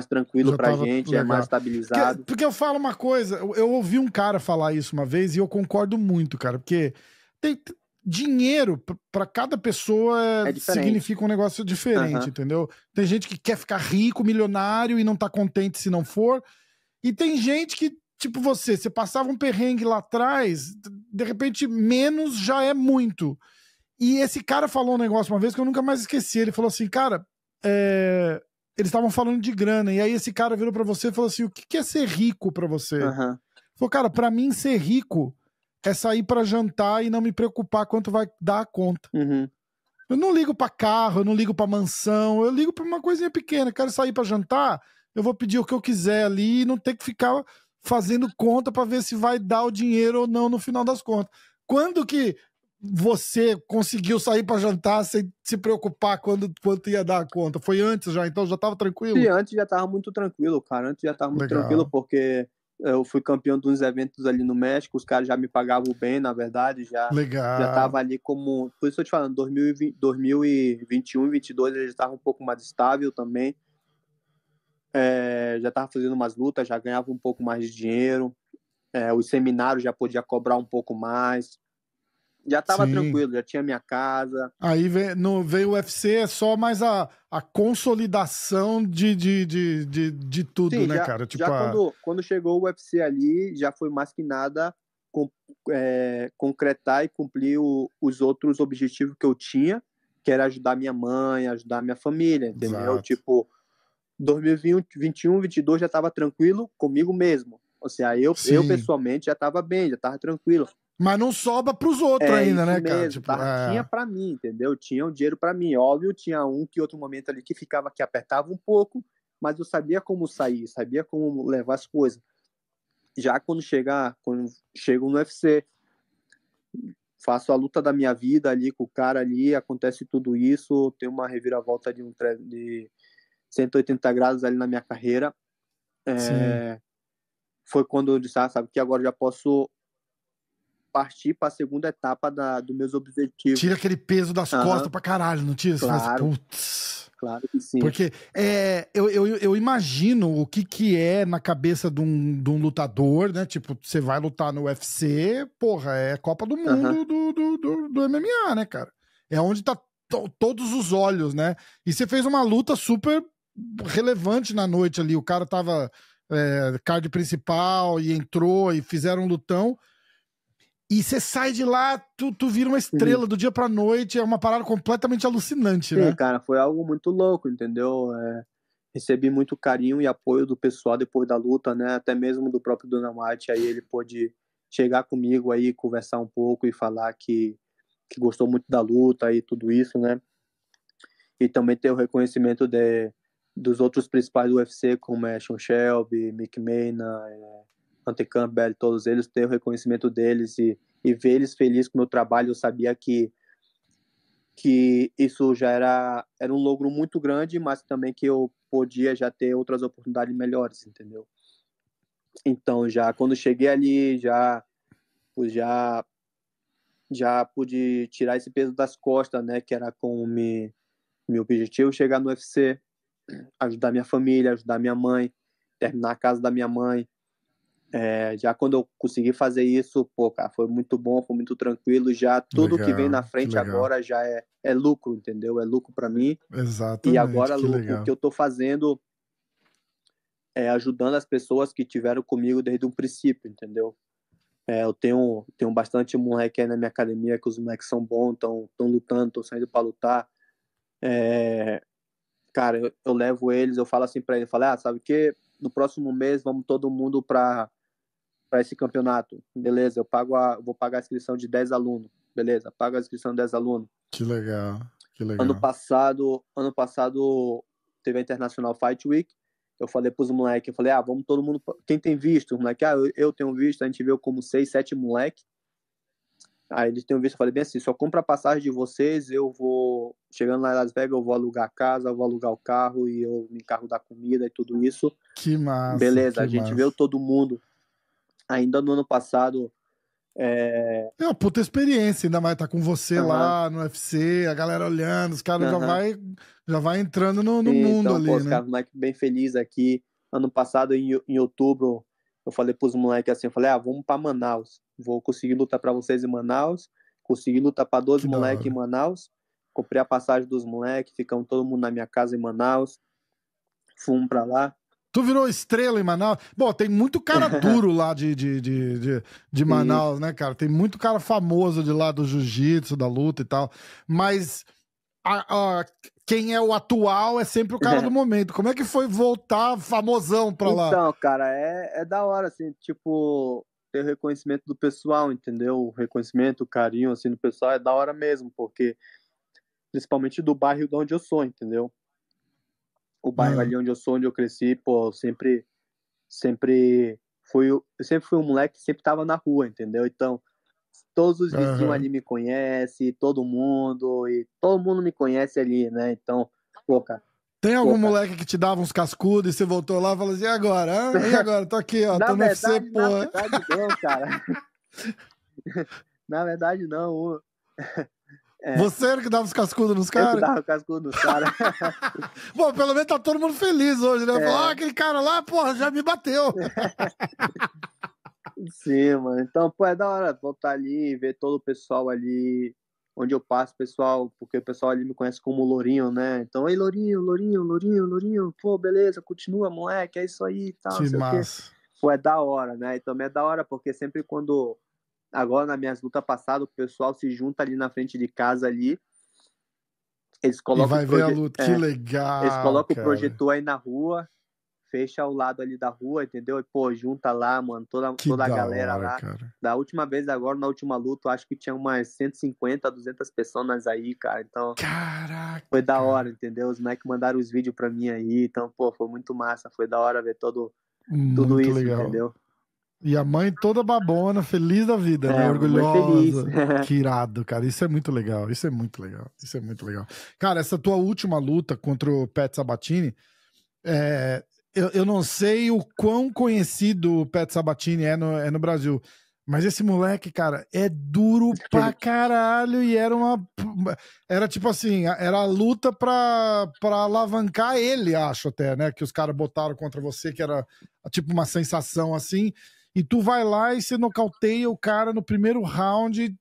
tranquilo já pra gente, legal. É mais estabilizado. Porque eu falo uma coisa, eu ouvi um cara falar isso uma vez e eu concordo muito, cara, porque tem... Dinheiro, pra cada pessoa, significa um negócio diferente, entendeu? Tem gente que quer ficar rico, milionário, e não tá contente se não for. E tem gente que, tipo você passava um perrengue lá atrás, de repente, menos já é muito. E esse cara falou um negócio uma vez que eu nunca mais esqueci. Ele falou assim, cara, eles estavam falando de grana. E aí esse cara virou pra você e falou assim, o que é ser rico pra você? Ele falou, cara, pra mim ser rico é sair pra jantar e não me preocupar quanto vai dar a conta. Eu não ligo pra carro, eu não ligo pra mansão, eu ligo pra uma coisinha pequena. Eu quero sair pra jantar, eu vou pedir o que eu quiser ali e não ter que ficar fazendo conta pra ver se vai dar o dinheiro ou não no final das contas. Quando que você conseguiu sair pra jantar sem se preocupar quanto ia dar a conta? Foi antes já, então já tava tranquilo? Sim, antes já tava muito tranquilo, cara. Antes já tava muito tranquilo porque... Eu fui campeão de uns eventos ali no México, os caras já me pagavam bem, na verdade, já tava ali como... Por isso eu te falando, 2021, 2022, ele já tava um pouco mais estável também. Já tava fazendo umas lutas, já ganhava um pouco mais de dinheiro. Os seminários já podia cobrar um pouco mais. Já tava tranquilo, já tinha minha casa. Aí veio o UFC, é só mais a consolidação de tudo, né, cara? Tipo, quando chegou o UFC ali, já foi mais que nada concretar e cumprir os outros objetivos que eu tinha, que era ajudar minha mãe, ajudar minha família, entendeu? Exato. Tipo, 2021, 2022 já tava tranquilo comigo mesmo. Ou seja, eu pessoalmente já tava bem, já tava tranquilo. Mas não sobra pros outros ainda, né, mesmo, cara? Tipo, tinha pra mim, entendeu? Tinha um dinheiro pra mim. Óbvio, tinha um que outro momento ali que apertava um pouco, mas eu sabia como sair, sabia como levar as coisas. Já quando chego no UFC, faço a luta da minha vida ali com o cara ali, acontece tudo isso, tem uma reviravolta de 180 graus ali na minha carreira. Foi quando eu disse, sabe, que agora já posso partir para a segunda etapa dos meus objetivos. Tira aquele peso das costas pra caralho, não tira? Claro, putz. Claro que sim. Porque eu imagino o que é na cabeça de um lutador, né? Tipo, você vai lutar no UFC, porra, é Copa do Mundo do MMA, né, cara? É onde tá todos os olhos, né? E você fez uma luta super relevante na noite ali, o cara tava... card principal, e entrou e fizeram um lutão, e você sai de lá, tu vira uma estrela do dia pra noite, é uma parada completamente alucinante, né? Sim, cara, foi algo muito louco, entendeu? Recebi muito carinho e apoio do pessoal depois da luta, né? Até mesmo do próprio Dana White, aí ele pôde chegar comigo aí, conversar um pouco e falar que gostou muito da luta e tudo isso, né? E também ter o reconhecimento dos outros principais do UFC, como Sean Shelby, Mick Maina, Hunter Campbell, todos eles, ter o reconhecimento deles e ver eles felizes com o meu trabalho. Eu sabia que isso já era um logro muito grande, mas também que eu podia já ter outras oportunidades melhores, entendeu? Então, já quando cheguei ali, já pude tirar esse peso das costas, né, que era com o meu objetivo, chegar no UFC, ajudar minha família, ajudar minha mãe, terminar a casa da minha mãe. Já quando eu consegui fazer isso, pô, cara, foi muito bom, foi muito tranquilo. Já tudo legal, que vem na frente agora já é lucro, entendeu? É lucro pra mim. Exatamente. E agora o que eu tô fazendo é ajudando as pessoas que tiveram comigo desde o princípio, entendeu? Eu tenho bastante moleque aí na minha academia, que os moleques são bons, estão lutando, estão saindo pra lutar. Cara, eu levo eles, eu falo assim pra eles, eu falo, sabe o que? No próximo mês vamos todo mundo pra esse campeonato. Beleza, eu vou pagar a inscrição de 10 alunos. Beleza, paga a inscrição de 10 alunos. Que legal, que legal. Ano passado teve a International Fight Week, eu falei pros moleques, eu falei, vamos todo mundo, quem tem visto? Os moleques, eu tenho visto, a gente viu como 6, 7 moleques. Aí eles têm visto, eu falei bem assim, só compra a passagem de vocês, eu vou, chegando lá em Las Vegas, eu vou alugar a casa, eu vou alugar o carro, e eu me encargo da comida e tudo isso. Que massa! Beleza, a gente veio todo mundo. Ainda no ano passado... É uma puta experiência, ainda mais tá com você lá no UFC, a galera olhando, os caras já vai entrando no mundo então, ali, pô, né? Os caras, moleque bem feliz aqui. Ano passado, em outubro, eu falei pros moleques assim, eu falei, vamos pra Manaus. Vou conseguir lutar pra vocês em Manaus. Consegui lutar pra 12 moleques em Manaus. Comprei a passagem dos moleques. Ficamos todo mundo na minha casa em Manaus. Fomos pra lá. Tu virou estrela em Manaus? Bom, tem muito cara duro lá de Manaus, né, cara? Tem muito cara famoso de lá do jiu-jitsu, da luta e tal. Mas quem é o atual é sempre o cara do momento. Como é que foi voltar famosão pra lá? Então, cara, é da hora, assim, tipo... o reconhecimento do pessoal, entendeu? O reconhecimento, o carinho, assim, do pessoal é da hora mesmo, porque principalmente do bairro de onde eu sou, entendeu? O bairro ali onde eu sou, onde eu cresci, pô, eu sempre fui um moleque que sempre tava na rua, entendeu? Então, todos os vizinhos ali me conhecem, todo mundo me conhece ali, né? Então, pô, cara, tem algum moleque que te dava uns cascudos e você voltou lá e falou assim, e agora? E agora? Tô aqui, ó. Tô no UFC, pô. Na verdade, não, cara. Na verdade, não. Você era que dava os cascudos nos caras? Eu dava cascudo nos caras. Bom, pelo menos tá todo mundo feliz hoje, né? Falar, aquele cara lá, porra, já me bateu. Sim, mano. Então, pô, é da hora voltar ali e ver todo o pessoal ali. Onde eu passo, pessoal, porque o pessoal ali me conhece como Lourinho, né? Então, ei, Lourinho, Lourinho, Lourinho, Lourinho, pô, beleza, continua, moleque, é isso aí e tal, não sei o quê. Pô, é da hora, né? E também é da hora, porque sempre quando, agora nas minhas lutas passadas, o pessoal se junta ali na frente de casa ali, eles colocam... E vai ver a luta, que legal, eles colocam o projetor aí na rua, fecha o lado ali da rua, entendeu? E, pô, junta lá, mano, toda a galera hora, lá. Cara. Da última vez, agora, na última luta, eu acho que tinha umas 150, 200 pessoas aí, cara. Então, caraca, foi da hora, entendeu? Os moleques mandaram os vídeos pra mim aí. Então, pô, foi muito massa. Foi da hora ver tudo isso, legal. Entendeu? E a mãe toda babona, feliz da vida, né? Orgulhosa. Que irado, cara. Isso é muito legal. Isso é muito legal. Isso é muito legal. Cara, essa tua última luta contra o Pat Sabatini, eu não sei o quão conhecido o Pat Sabatini é no Brasil, mas esse moleque, cara, é duro pra caralho e era tipo assim, era a luta pra alavancar ele, acho até, né? Que os caras botaram contra você, que era tipo uma sensação assim, e tu vai lá e você nocauteia o cara no primeiro round e,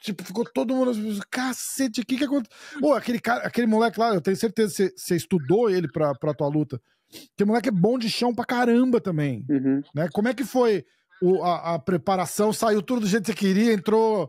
tipo, ficou todo mundo, cacete, o que aconteceu? Pô, aquele moleque lá, eu tenho certeza que você estudou ele pra tua luta, porque o moleque é bom de chão pra caramba também, né? Como é que foi a preparação? Saiu tudo do jeito que você queria, entrou,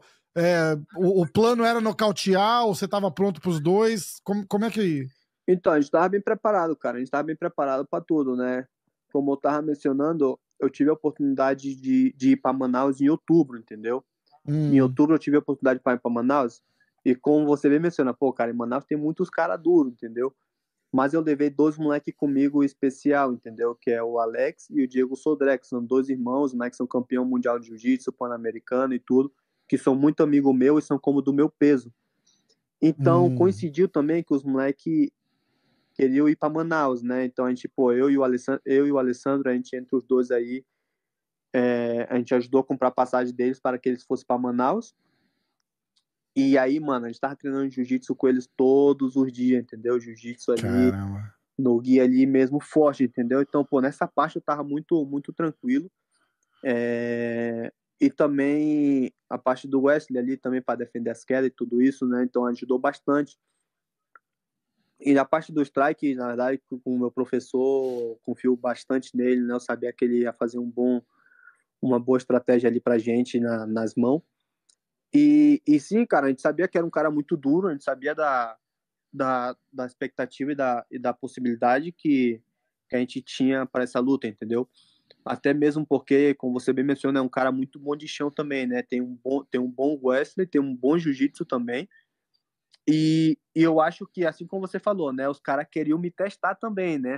o plano era nocautear, ou você estava pronto para os dois? Como é que... Então, a gente estava bem preparado, cara, a gente estava bem preparado para tudo, né? Como eu estava mencionando, eu tive a oportunidade de ir para Manaus em outubro, entendeu? Em outubro eu tive a oportunidade de ir para Manaus, e como você bem menciona, pô, cara, em Manaus tem muitos caras duros, entendeu? Mas eu levei dois moleques comigo especial, entendeu? Que é o Alex e o Diego Sodré, que são dois irmãos, né? Que são campeão mundial de jiu-jitsu, pan-americano e tudo. Que são muito amigo meu e são como do meu peso. Então, coincidiu também que os moleques queriam ir para Manaus, né? Então, a gente, pô, eu e o Alessandro, a gente, entre os dois aí, a gente ajudou a comprar a passagem deles para que eles fossem para Manaus. E aí, mano, a gente tava treinando jiu-jitsu com eles todos os dias, entendeu? Jiu-jitsu ali, caramba, no guia ali mesmo, forte, entendeu? Então, pô, nessa parte eu tava muito, muito tranquilo. E também a parte do Wesley ali também pra defender as quedas e tudo isso, né? Então ajudou bastante. E na parte do strike, na verdade, com o meu professor, confio bastante nele, né? Eu sabia que ele ia fazer uma boa estratégia ali pra gente nas mãos. E sim, cara, a gente sabia que era um cara muito duro, a gente sabia da expectativa e da possibilidade que a gente tinha para essa luta, entendeu? Até mesmo porque, como você bem menciona, é um cara muito bom de chão também, né? Tem um bom wrestling, tem um bom jiu-jitsu também. E eu acho que, assim como você falou, né? Os caras queriam me testar também, né?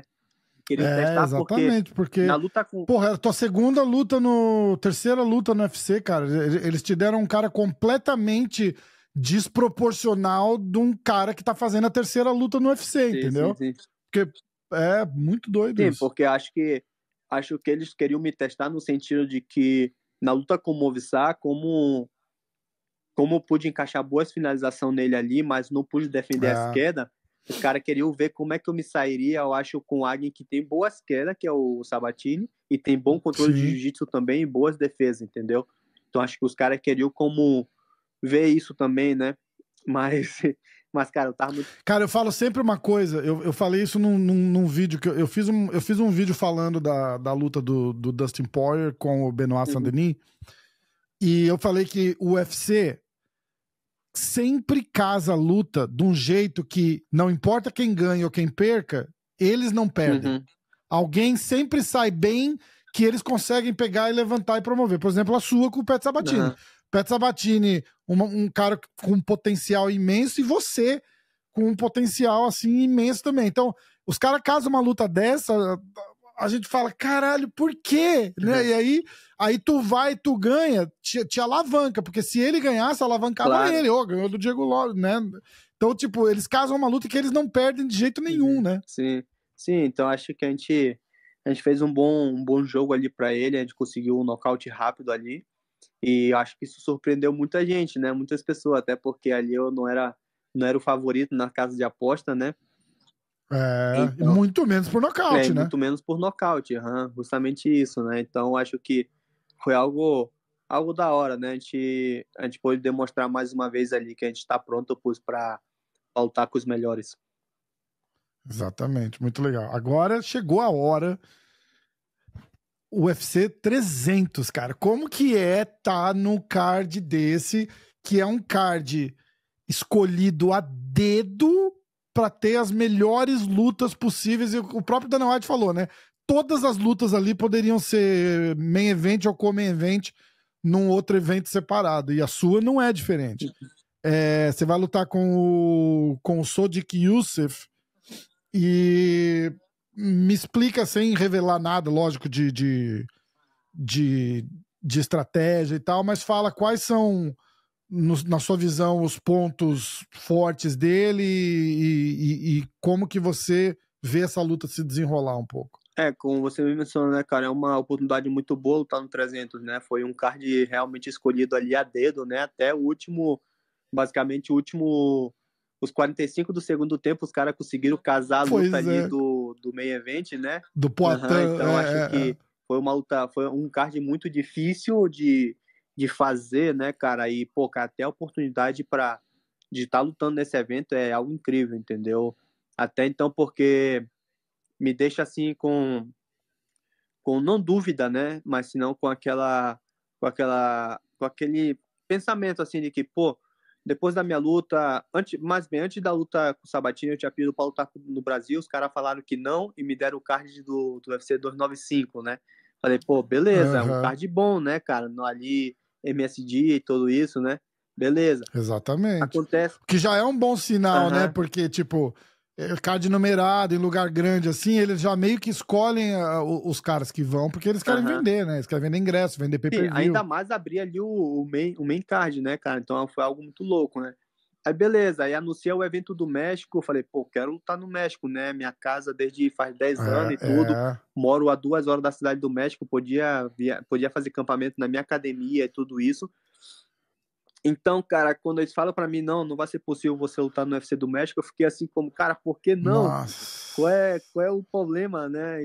Testar, exatamente, porque na luta com... Porra, a tua terceira luta no UFC, cara, eles te deram um cara completamente desproporcional de um cara que tá fazendo a terceira luta no UFC, sim, entendeu? Sim. Porque é muito doido, sim, isso. Porque acho que eles queriam me testar no sentido de que na luta com o Movsar, como eu pude encaixar boas finalizações nele ali, mas não pude defender as quedas. Os caras queriam ver como é que eu me sairia, eu acho, com alguém que tem boas quedas, que é o Sabatini, e tem bom controle, sim, de jiu-jitsu também e boas defesas, entendeu? Então acho que os caras queriam como ver isso também, né? Mas cara, eu tava muito... Cara, eu falo sempre uma coisa, eu falei isso num vídeo, que eu fiz um vídeo falando da luta do Dustin Poirier com o Benoit Saint-Denis, e eu falei que o UFC... sempre casa a luta de um jeito que não importa quem ganha ou quem perca, eles não perdem. Alguém sempre sai bem, que eles conseguem pegar e levantar e promover. Por exemplo, a sua com o Pat Sabatini. Pat Sabatini, um cara com um potencial imenso, e você com um potencial assim imenso também. Então, os caras casam uma luta dessa, a gente fala, caralho, por quê? Né? E aí tu ganha, te alavanca, porque se ele ganhasse, alavancava, claro, ele, ganhou do Diego Lopes, né? Então, tipo, eles casam uma luta que eles não perdem de jeito nenhum, né? Sim, então acho que a gente fez um bom jogo ali pra ele, a gente conseguiu um nocaute rápido ali, e acho que isso surpreendeu muita gente, né? Muitas pessoas, até porque ali eu não era o favorito na casa de aposta, né? Então, muito menos por nocaute, né? Muito menos por nocaute, justamente isso, né? Então, acho que foi algo da hora, né? A gente pôde demonstrar mais uma vez ali que a gente tá pronto para lutar com os melhores. Exatamente, muito legal. Agora chegou a hora... UFC 300, cara. Como que tá no card desse, que é um card escolhido a dedo para ter as melhores lutas possíveis, e o próprio Dana White falou, né? Todas as lutas ali poderiam ser main event ou co-main event num outro evento separado, e a sua não é diferente. Você vai lutar com o Sodiq Yusuff, e me explica, sem revelar nada, lógico, de estratégia e tal, mas fala quais são, na sua visão, os pontos fortes dele e como que você vê essa luta se desenrolar um pouco. É, como você me mencionou, né, cara, é uma oportunidade muito boa lutar no 300, né, foi um card realmente escolhido ali a dedo, né, até o último, basicamente o último, os 45 do segundo tempo, os caras conseguiram casar a luta ali do main event, né, do Poitin, então acho que foi uma luta, foi um card muito difícil de fazer, né, cara, e, pô, cara, até a oportunidade de estar lutando nesse evento é algo incrível, entendeu, até então, porque me deixa assim com não dúvida, né, mas senão com aquele pensamento assim de que, pô, depois da minha luta, antes da luta com o Sabatini, eu tinha pedido para lutar no Brasil, os caras falaram que não e me deram o card do UFC 295, né, falei, pô, beleza, um card bom, né, cara, ali, MSD e tudo isso, né, beleza. Exatamente. Acontece. Que já é um bom sinal, né, porque, tipo, card numerado, em lugar grande, assim, eles já meio que escolhem os caras que vão, porque eles querem vender, né? Eles querem vender ingresso, vender pay-per-view. Ainda mais abrir ali o main card, né, cara? Então foi algo muito louco, né? Aí beleza, aí anuncia o evento do México, eu falei, pô, quero lutar no México, né? Minha casa desde faz 10 anos e tudo, moro a 2 horas da cidade do México, podia fazer acampamento na minha academia e tudo isso. Então, cara, quando eles falam pra mim, não vai ser possível você lutar no UFC do México, eu fiquei assim como, cara, por que não? Qual é o problema, né?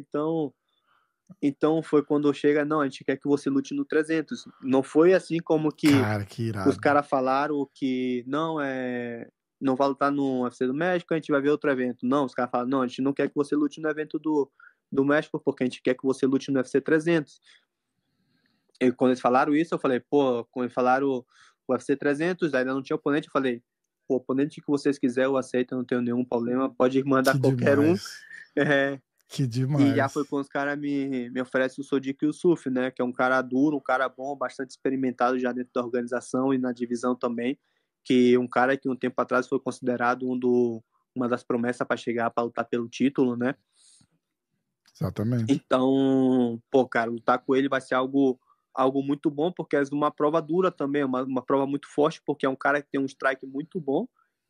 Então foi quando chega, não, a gente quer que você lute no 300. Não foi assim como que, cara, que os caras falaram que não vai lutar no UFC do México, a gente vai ver outro evento. Não, os caras falaram, não, a gente não quer que você lute no evento do México, porque a gente quer que você lute no UFC 300. E quando eles falaram isso, eu falei, pô, quando eles falaram o UFC 300, ainda não tinha oponente, eu falei, o oponente que vocês quiserem eu aceito, eu não tenho nenhum problema, pode mandar que qualquer demais. Um. Que demais. E já foi quando os caras me oferecem o Sodiq Yusuff, né, que é um cara duro, um cara bom, bastante experimentado já dentro da organização e na divisão também, que um cara que um tempo atrás foi considerado uma das promessas para chegar, para lutar pelo título, né. Exatamente. Então, pô, cara, lutar com ele vai ser algo muito bom, porque é uma prova dura também, uma prova muito forte, porque é um cara que tem um strike muito bom,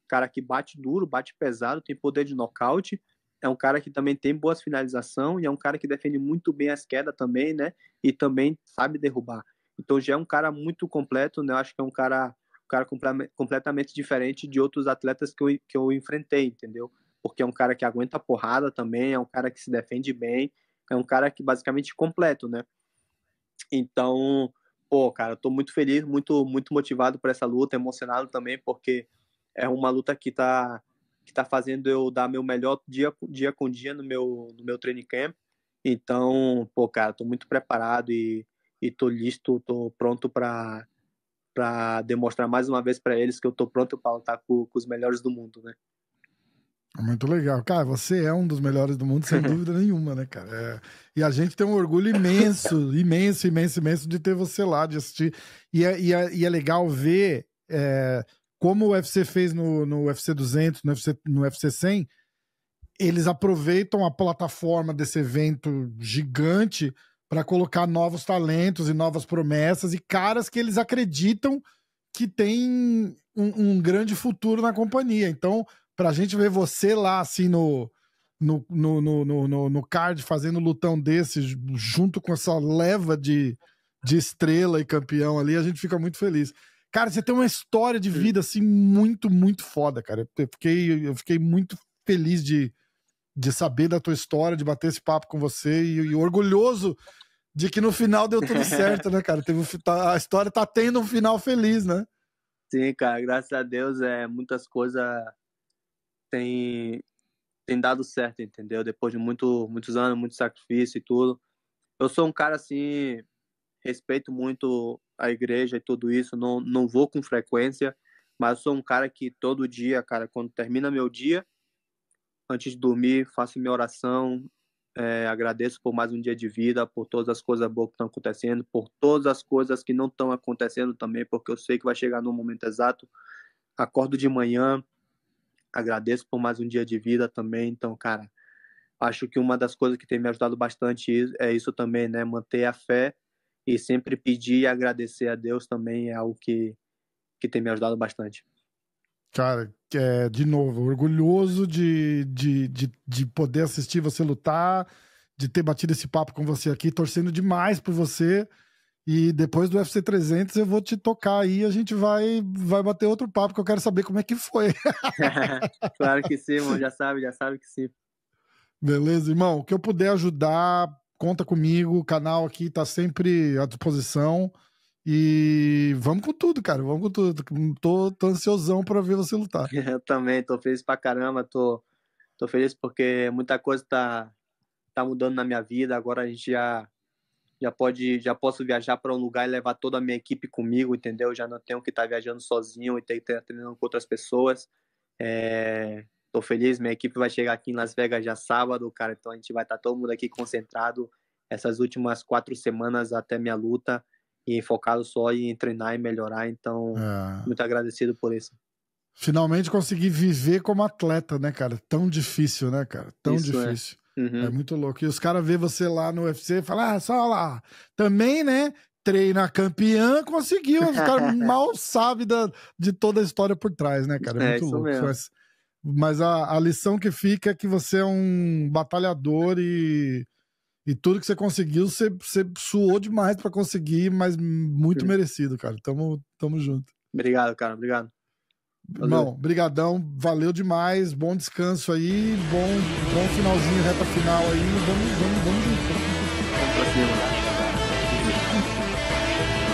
cara que bate duro, bate pesado, tem poder de nocaute, é um cara que também tem boas finalizações, e é um cara que defende muito bem as quedas também, né, e também sabe derrubar. Então já é um cara muito completo, né, eu acho que é um cara completamente diferente de outros atletas que eu enfrentei, entendeu? Porque é um cara que aguenta porrada também, é um cara que se defende bem, é um cara que basicamente completo, né? Então, pô, cara, eu tô muito feliz, muito, muito motivado por essa luta, emocionado também, porque é uma luta que tá fazendo eu dar meu melhor dia com dia no meu training camp. Então, pô, cara, tô muito preparado e tô listo, tô pronto pra demonstrar mais uma vez pra eles que eu tô pronto pra lutar com os melhores do mundo, né? Muito legal. Cara, você é um dos melhores do mundo, sem dúvida nenhuma, né, cara? E a gente tem um orgulho imenso, imenso, imenso, imenso de ter você lá, de assistir. E é legal ver como o UFC fez no UFC 200, no UFC 100. Eles aproveitam a plataforma desse evento gigante para colocar novos talentos e novas promessas e caras que eles acreditam que tem um grande futuro na companhia. Então, pra gente ver você lá, assim, no card, fazendo lutão desse, junto com essa leva de estrela e campeão ali, a gente fica muito feliz. Cara, você tem uma história de vida, assim, muito, muito foda, cara. Eu fiquei muito feliz de saber da tua história, de bater esse papo com você e orgulhoso de que no final deu tudo certo, né, cara? A história tá tendo um final feliz, né? Sim, cara, graças a Deus, muitas coisas tem dado certo, entendeu? Depois de muitos anos, muito sacrifício e tudo. Eu sou um cara, assim, respeito muito a igreja e tudo isso, não vou com frequência, mas eu sou um cara que todo dia, cara, quando termina meu dia, antes de dormir, faço minha oração, agradeço por mais um dia de vida, por todas as coisas boas que estão acontecendo, por todas as coisas que não estão acontecendo também, porque eu sei que vai chegar no momento exato. Acordo de manhã, agradeço por mais um dia de vida também. Então, cara, acho que uma das coisas que tem me ajudado bastante é isso também, né? Manter a fé e sempre pedir e agradecer a Deus também é algo que tem me ajudado bastante. Cara, de novo, orgulhoso de poder assistir você lutar, de ter batido esse papo com você aqui, torcendo demais por você. E depois do UFC 300 eu vou te tocar aí, a gente vai bater outro papo, que eu quero saber como é que foi. Claro que sim, irmão, já sabe que sim. Beleza, irmão, o que eu puder ajudar, conta comigo, o canal aqui tá sempre à disposição. E vamos com tudo, cara, vamos com tudo. Tô ansiosão pra ver você lutar. Eu também, tô feliz pra caramba, tô feliz porque muita coisa tá mudando na minha vida, agora a gente já posso viajar para um lugar e levar toda a minha equipe comigo, entendeu? Já não tenho que estar viajando sozinho e ter que estar treinando com outras pessoas. Tô feliz, minha equipe vai chegar aqui em Las Vegas já sábado, cara, então a gente vai estar todo mundo aqui concentrado essas últimas 4 semanas até minha luta e focado só em treinar e melhorar, então muito agradecido por isso. Finalmente consegui viver como atleta, né, cara? Tão difícil, né, cara? Tão isso difícil. Uhum. É muito louco. E os caras vê você lá no UFC e falam, só lá. Também, né? Treina campeã, conseguiu. Os caras mal sabem de toda a história por trás, né, cara? É muito louco. Mesmo. Mas a lição que fica é que você é um batalhador e tudo que você conseguiu, você suou demais pra conseguir, mas muito merecido, cara. Tamo junto. Obrigado, cara. Obrigado. Irmão, brigadão, valeu demais, bom descanso aí, bom finalzinho, reta final aí, vamos junto.